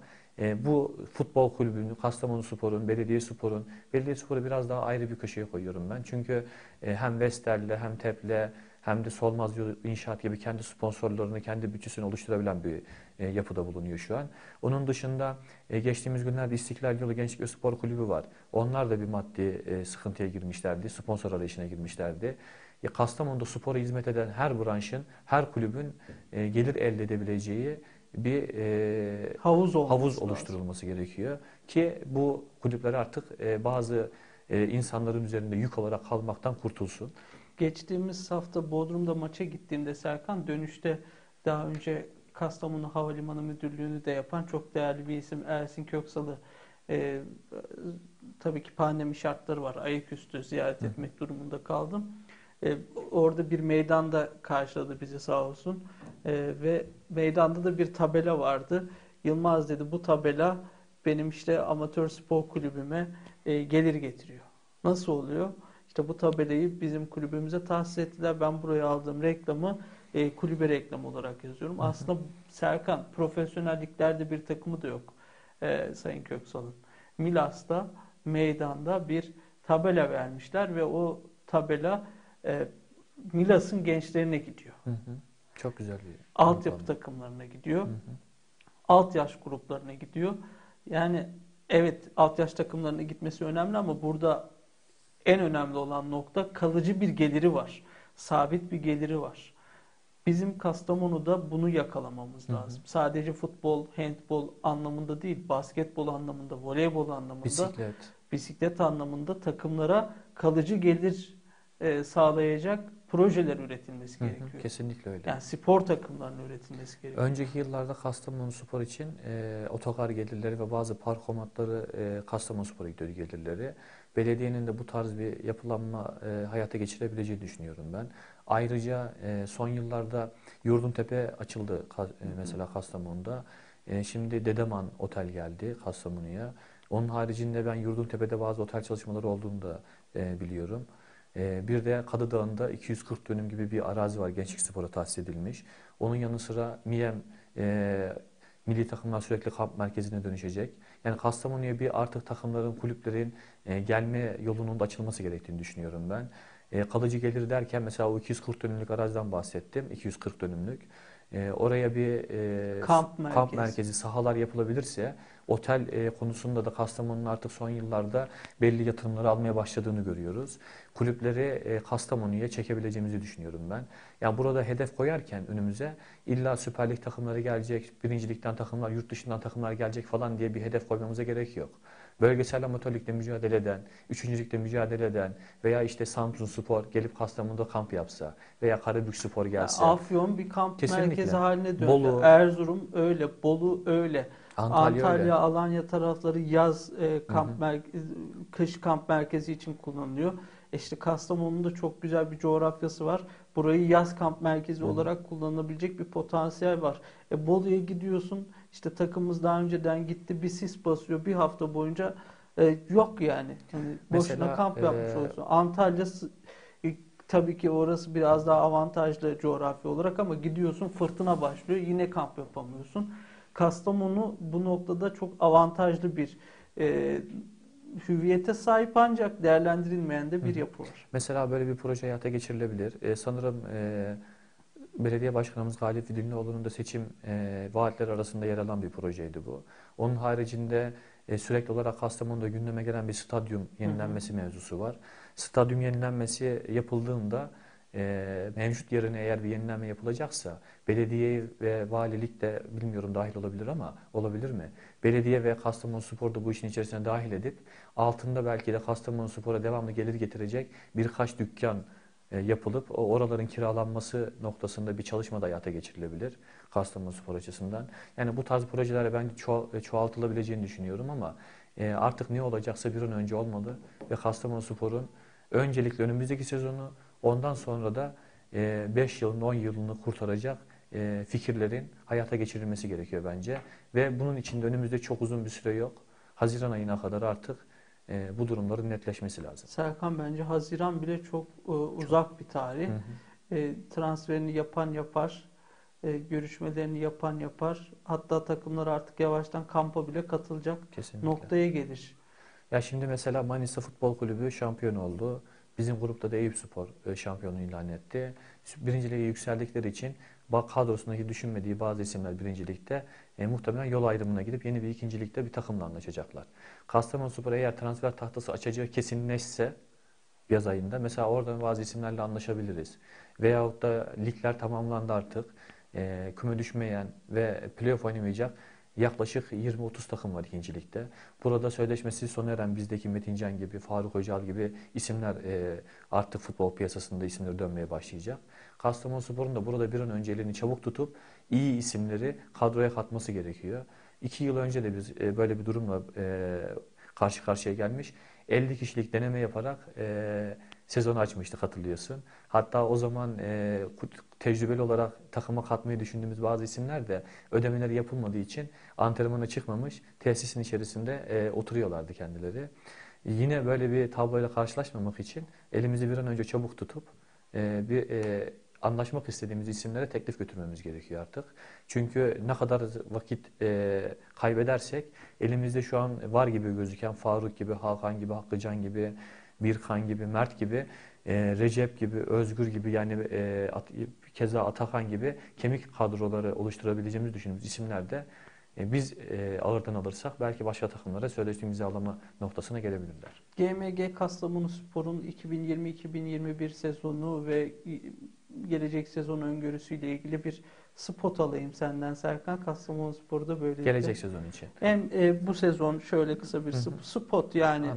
bu futbol kulübünü, Kastamonu Spor'un, Belediyespor'u biraz daha ayrı bir köşeye koyuyorum ben. Çünkü hem Vestel'le hem TEP'le hem de Solmaz Yol İnşaat gibi kendi sponsorlarını, kendi bütçesini oluşturabilen bir yapıda bulunuyor şu an. Onun dışında geçtiğimiz günlerde İstiklal Yolu Gençlik ve Spor Kulübü var. Onlar da bir maddi sıkıntıya girmişlerdi, sponsor arayışına girmişlerdi. Kastamonu'da spora hizmet eden her branşın, her kulübün gelir elde edebileceği bir havuz oluşturulması gerekiyor. Ki bu kulüpler artık bazı insanların üzerinde yük olarak kalmaktan kurtulsun. Geçtiğimiz hafta Bodrum'da maça gittiğimde Serkan, dönüşte daha önce Kastamonu Havalimanı Müdürlüğü'nü de yapan çok değerli bir isim Ersin Köksal'ı tabii ki pandemi şartları var, ayaküstü ziyaret etmek durumunda kaldım. Orada bir meydanda karşıladı bizi sağ olsun ve meydanda da bir tabela vardı. Yılmaz dedi, bu tabela benim işte amatör spor kulübüme gelir getiriyor. Nasıl oluyor? İşte bu tabelayı bizim kulübümüze tahsis ettiler. Ben buraya aldığım reklamı kulübe reklam olarak yazıyorum. Aslında Serkan, profesyonelliklerde bir takımı da yok Sayın Köksal'ın. Milas'ta meydanda bir tabela vermişler ve o tabela Milas'ın gençlerine gidiyor. Hı hı. Çok güzel bir altyapı takımlarına gidiyor. Hı hı. Alt yaş gruplarına gidiyor. Yani evet, alt yaş takımlarına gitmesi önemli ama burada en önemli olan nokta, kalıcı bir geliri var. Sabit bir geliri var. Bizim Kastamonu'da bunu yakalamamız lazım. Sadece futbol, handbol anlamında değil, basketbol anlamında, voleybol anlamında, bisiklet anlamında takımlara kalıcı gelir sağlayacak projeler üretilmesi gerekiyor. Kesinlikle öyle. Yani spor takımlarının üretilmesi gerekiyor. Önceki yıllarda Kastamonu Spor için otogar gelirleri ve bazı parkomatları Kastamonu Spor'a gidiyordu gelirleri. Belediyenin de bu tarz bir yapılanma hayata geçirebileceği düşünüyorum ben. Ayrıca son yıllarda Yurduntepe açıldı mesela Kastamonu'da. Şimdi Dedeman Otel geldi Kastamonu'ya. Onun haricinde ben Yurduntepe'de bazı otel çalışmaları olduğunu da biliyorum. Bir de Kadı Dağı'nda 240 dönüm gibi bir arazi var, gençlik spora tahsis edilmiş. Onun yanı sıra Miyem milli takımlar sürekli kamp merkezine dönüşecek. Yani Kastamonu'ya bir artık takımların, kulüplerin gelme yolunun da açılması gerektiğini düşünüyorum ben. Kalıcı gelir derken mesela o 240 dönümlük araziden bahsettim. 240 dönümlük. Oraya bir kamp merkezi, sahalar yapılabilirse otel konusunda da Kastamonu'nun artık son yıllarda belli yatırımları almaya başladığını görüyoruz. Kulüpleri Kastamonu'ya çekebileceğimizi düşünüyorum ben. Yani burada hedef koyarken önümüze illa Süper Lig takımları gelecek, birincilikten takımlar, yurt dışından takımlar gelecek falan diye bir hedef koymamıza gerek yok. Bölgesel amatörlükte mücadele eden, 3. ligde mücadele eden veya işte Samsun Spor gelip Kastamonu'da kamp yapsa veya Karabük Spor gelse. Yani Afyon bir kamp merkezi haline döndü. Bolu, Erzurum öyle, Bolu öyle. Antalya öyle. Alanya tarafları yaz kış kamp merkezi için kullanılıyor. İşte Kastamonu'nun da çok güzel bir coğrafyası var. Burayı yaz kamp merkezi olarak kullanılabilecek bir potansiyel var. Bolu'ya gidiyorsun, işte takımımız daha önceden gitti, bir sis basıyor, bir hafta boyunca yok yani. Yani mesela, boşuna kamp yapmış olsun. Antalya tabii ki orası biraz daha avantajlı coğrafya olarak ama gidiyorsun fırtına başlıyor, yine kamp yapamıyorsun. Kastamonu bu noktada çok avantajlı bir hüviyete sahip ancak değerlendirilmeyen de bir yapı var. Mesela böyle bir proje hayata geçirilebilir. Sanırım Belediye Başkanımız Galip Fidilioğlu'nun da seçim vaatleri arasında yer alan bir projeydi bu. Onun haricinde sürekli olarak Kastamonu'da gündeme gelen bir stadyum yenilenmesi mevzusu var. Stadyum yenilenmesi yapıldığında mevcut yerine eğer bir yenilenme yapılacaksa belediye ve valilik de bilmiyorum dahil olabilir ama olabilir mi? Belediye ve Kastamonu Spor da bu işin içerisine dahil edip altında belki de Kastamonu Spor'a devamlı gelir getirecek birkaç dükkan yapılıp oraların kiralanması noktasında bir çalışma da hayata geçirilebilir Kastamonu Spor açısından. Yani bu tarz projelere ben çoğaltılabileceğini düşünüyorum ama artık ne olacaksa bir an önce olmalı ve Kastamonu Spor'un öncelikle önümüzdeki sezonu, ondan sonra da 5 yılın 10 yılını kurtaracak fikirlerin hayata geçirilmesi gerekiyor bence. Ve bunun için de önümüzde çok uzun bir süre yok. Haziran ayına kadar artık bu durumların netleşmesi lazım. Serkan, bence Haziran bile çok uzak bir tarih. Hı hı. Transferini yapan yapar, görüşmelerini yapan yapar. Hatta takımlar artık yavaştan kampa bile katılacak kesinlikle noktaya gelir. Ya şimdi mesela Manisa Futbol Kulübü şampiyon oldu. Bizim grupta da Eyüp Spor şampiyonu ilan etti. Birinciliğe yükseldikleri için kadrosundaki düşünmediği bazı isimler birincilikte muhtemelen yol ayrımına gidip yeni bir ikincilikte bir takımla anlaşacaklar. Kastamonu Spor eğer transfer tahtası açacağı kesinleşse yaz ayında mesela oradan bazı isimlerle anlaşabiliriz. Veyahut da ligler tamamlandı artık. Küme düşmeyen ve playoff oynamayacak yaklaşık 20-30 takım var ikincilikte. Burada sözleşmesi sona eren bizdeki Metin Can gibi, Faruk Öçal gibi isimler artık futbol piyasasında isimleri dönmeye başlayacak. Kastamonu Spor'un da burada bir an önce elini çabuk tutup iyi isimleri kadroya katması gerekiyor. 2 yıl önce de biz böyle bir durumla karşı karşıya gelmiş. 50 kişilik deneme yaparak sezonu açmıştık, hatırlıyorsun. Hatta o zaman tecrübeli olarak takıma katmayı düşündüğümüz bazı isimler de ödemeleri yapılmadığı için antrenmana çıkmamış, tesisin içerisinde oturuyorlardı kendileri. Yine böyle bir tabloyla karşılaşmamak için elimizi bir an önce çabuk tutup anlaşmak istediğimiz isimlere teklif götürmemiz gerekiyor artık. Çünkü ne kadar vakit kaybedersek elimizde şu an var gibi gözüken Faruk gibi, Hakan gibi, Hakkıcan gibi, Birkan gibi, Mert gibi, Recep gibi, Özgür gibi, yani keza Atakan gibi kemik kadroları oluşturabileceğimiz düşündüğümüz isimlerde biz ağırdan alırsak belki başka takımlara sözleşme imzalama noktasına gelebilirler. GMG Kastamonu Spor'un 2020-2021 sezonu ve gelecek sezon öngörüsüyle ilgili bir spot alayım senden Serkan. Kastamonu Spor'u da böyle gelecek sezon için. Hem bu sezon şöyle kısa bir spot, yani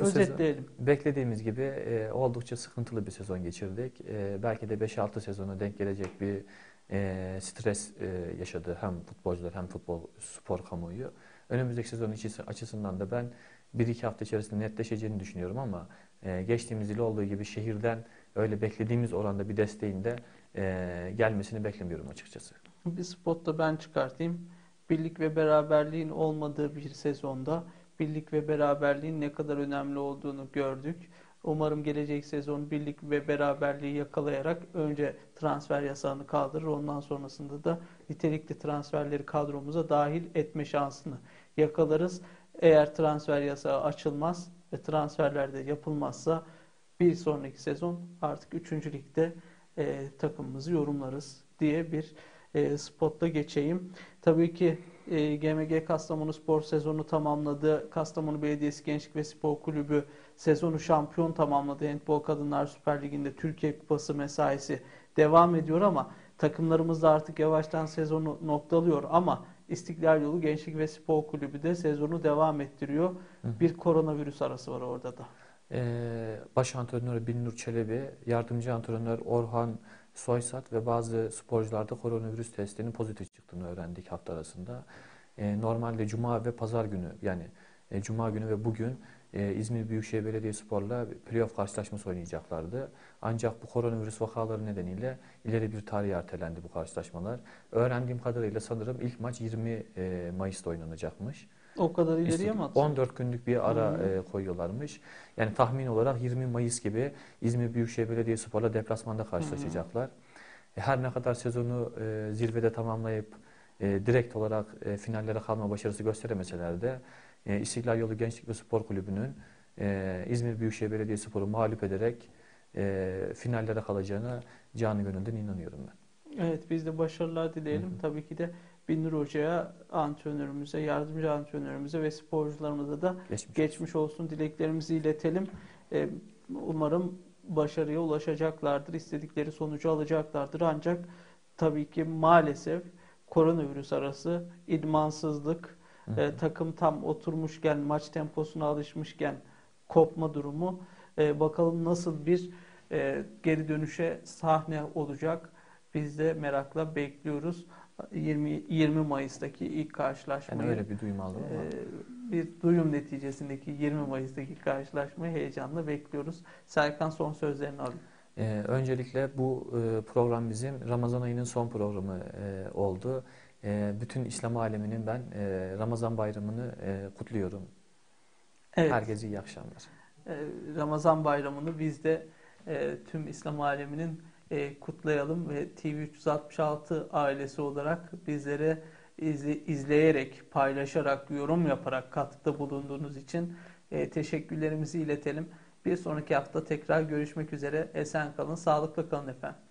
özetleyelim. Beklediğimiz gibi oldukça sıkıntılı bir sezon geçirdik. Belki de 5-6 sezona denk gelecek bir stres yaşadı hem futbolcular hem spor kamuoyu. Önümüzdeki sezon açısından da ben 1-2 hafta içerisinde netleşeceğini düşünüyorum ama geçtiğimiz yıl olduğu gibi şehirden öyle beklediğimiz oranda bir desteğin de gelmesini beklemiyorum açıkçası. Bir spotta ben çıkartayım. Birlik ve beraberliğin olmadığı bir sezonda birlik ve beraberliğin ne kadar önemli olduğunu gördük. Umarım gelecek sezon birlik ve beraberliği yakalayarak önce transfer yasağını kaldırır. Ondan sonrasında da nitelikli transferleri kadromuza dahil etme şansını yakalarız. Eğer transfer yasağı açılmaz ve transferler de yapılmazsa bir sonraki sezon artık 3. ligde takımımızı yorumlarız diye bir spotla geçeyim. Tabii ki GMG Kastamonu Spor sezonu tamamladı. Kastamonu Belediyesi Gençlik ve Spor Kulübü sezonu şampiyon tamamladı. Handbol Kadınlar Süper Ligi'nde Türkiye Kupası mesaisi devam ediyor ama takımlarımız da artık yavaştan sezonu noktalıyor ama İstiklal Yolu Gençlik ve Spor Kulübü de sezonu devam ettiriyor. Hı. Bir koronavirüs arası var orada da. Baş antrenörü Binnur Çelebi, yardımcı antrenör Orhan Soysat ve bazı sporcularda koronavirüs testinin pozitif çıktığını öğrendik hafta arasında. Normalde cuma ve pazar günü, yani cuma günü ve bugün İzmir Büyükşehir Belediyespor'la playoff karşılaşması oynayacaklardı. Ancak bu koronavirüs vakaları nedeniyle ileri bir tarihe ertelendi bu karşılaşmalar. Öğrendiğim kadarıyla sanırım ilk maç 20 Mayıs'ta oynanacakmış. O kadar ileriye mi atıyor? 14 günlük bir ara koyuyorlarmış. Yani tahmin olarak 20 Mayıs gibi İzmir Büyükşehir Belediyespor'la deplasmanda karşılaşacaklar. Her ne kadar sezonu zirvede tamamlayıp direkt olarak finallere kalma başarısı gösteremeseler de İstiklal Yolu Gençlik ve Spor Kulübü'nün İzmir Büyükşehir Belediyespor'u mağlup ederek finallere kalacağına canı gönülden inanıyorum ben. Evet, biz de başarılar dileyelim. Tabii ki de Binnur Hoca'ya, antrenörümüze, yardımcı antrenörümüze ve sporcularımıza da geçmiş olsun dileklerimizi iletelim. Umarım başarıya ulaşacaklardır, istedikleri sonucu alacaklardır. Ancak tabii ki maalesef koronavirüs arası idmansızlık, takım tam oturmuşken, maç temposuna alışmışken kopma durumu, bakalım nasıl bir geri dönüşe sahne olacak. Biz de merakla bekliyoruz 20 Mayıs'taki ilk karşılaşmayı. Yani öyle bir duyum aldım ama. Bir duyum neticesindeki 20 Mayıs'taki karşılaşmayı heyecanla bekliyoruz. Serkan, son sözlerini alayım. Öncelikle bu program bizim Ramazan ayının son programı oldu. Bütün İslam aleminin ben Ramazan bayramını kutluyorum. Evet. Herkese iyi akşamlar. Ramazan bayramını biz de tüm İslam aleminin kutlayalım ve TV366 ailesi olarak bizlere izleyerek, paylaşarak, yorum yaparak katkıda bulunduğunuz için teşekkürlerimizi iletelim. Bir sonraki hafta tekrar görüşmek üzere. Esen kalın, sağlıklı kalın efendim.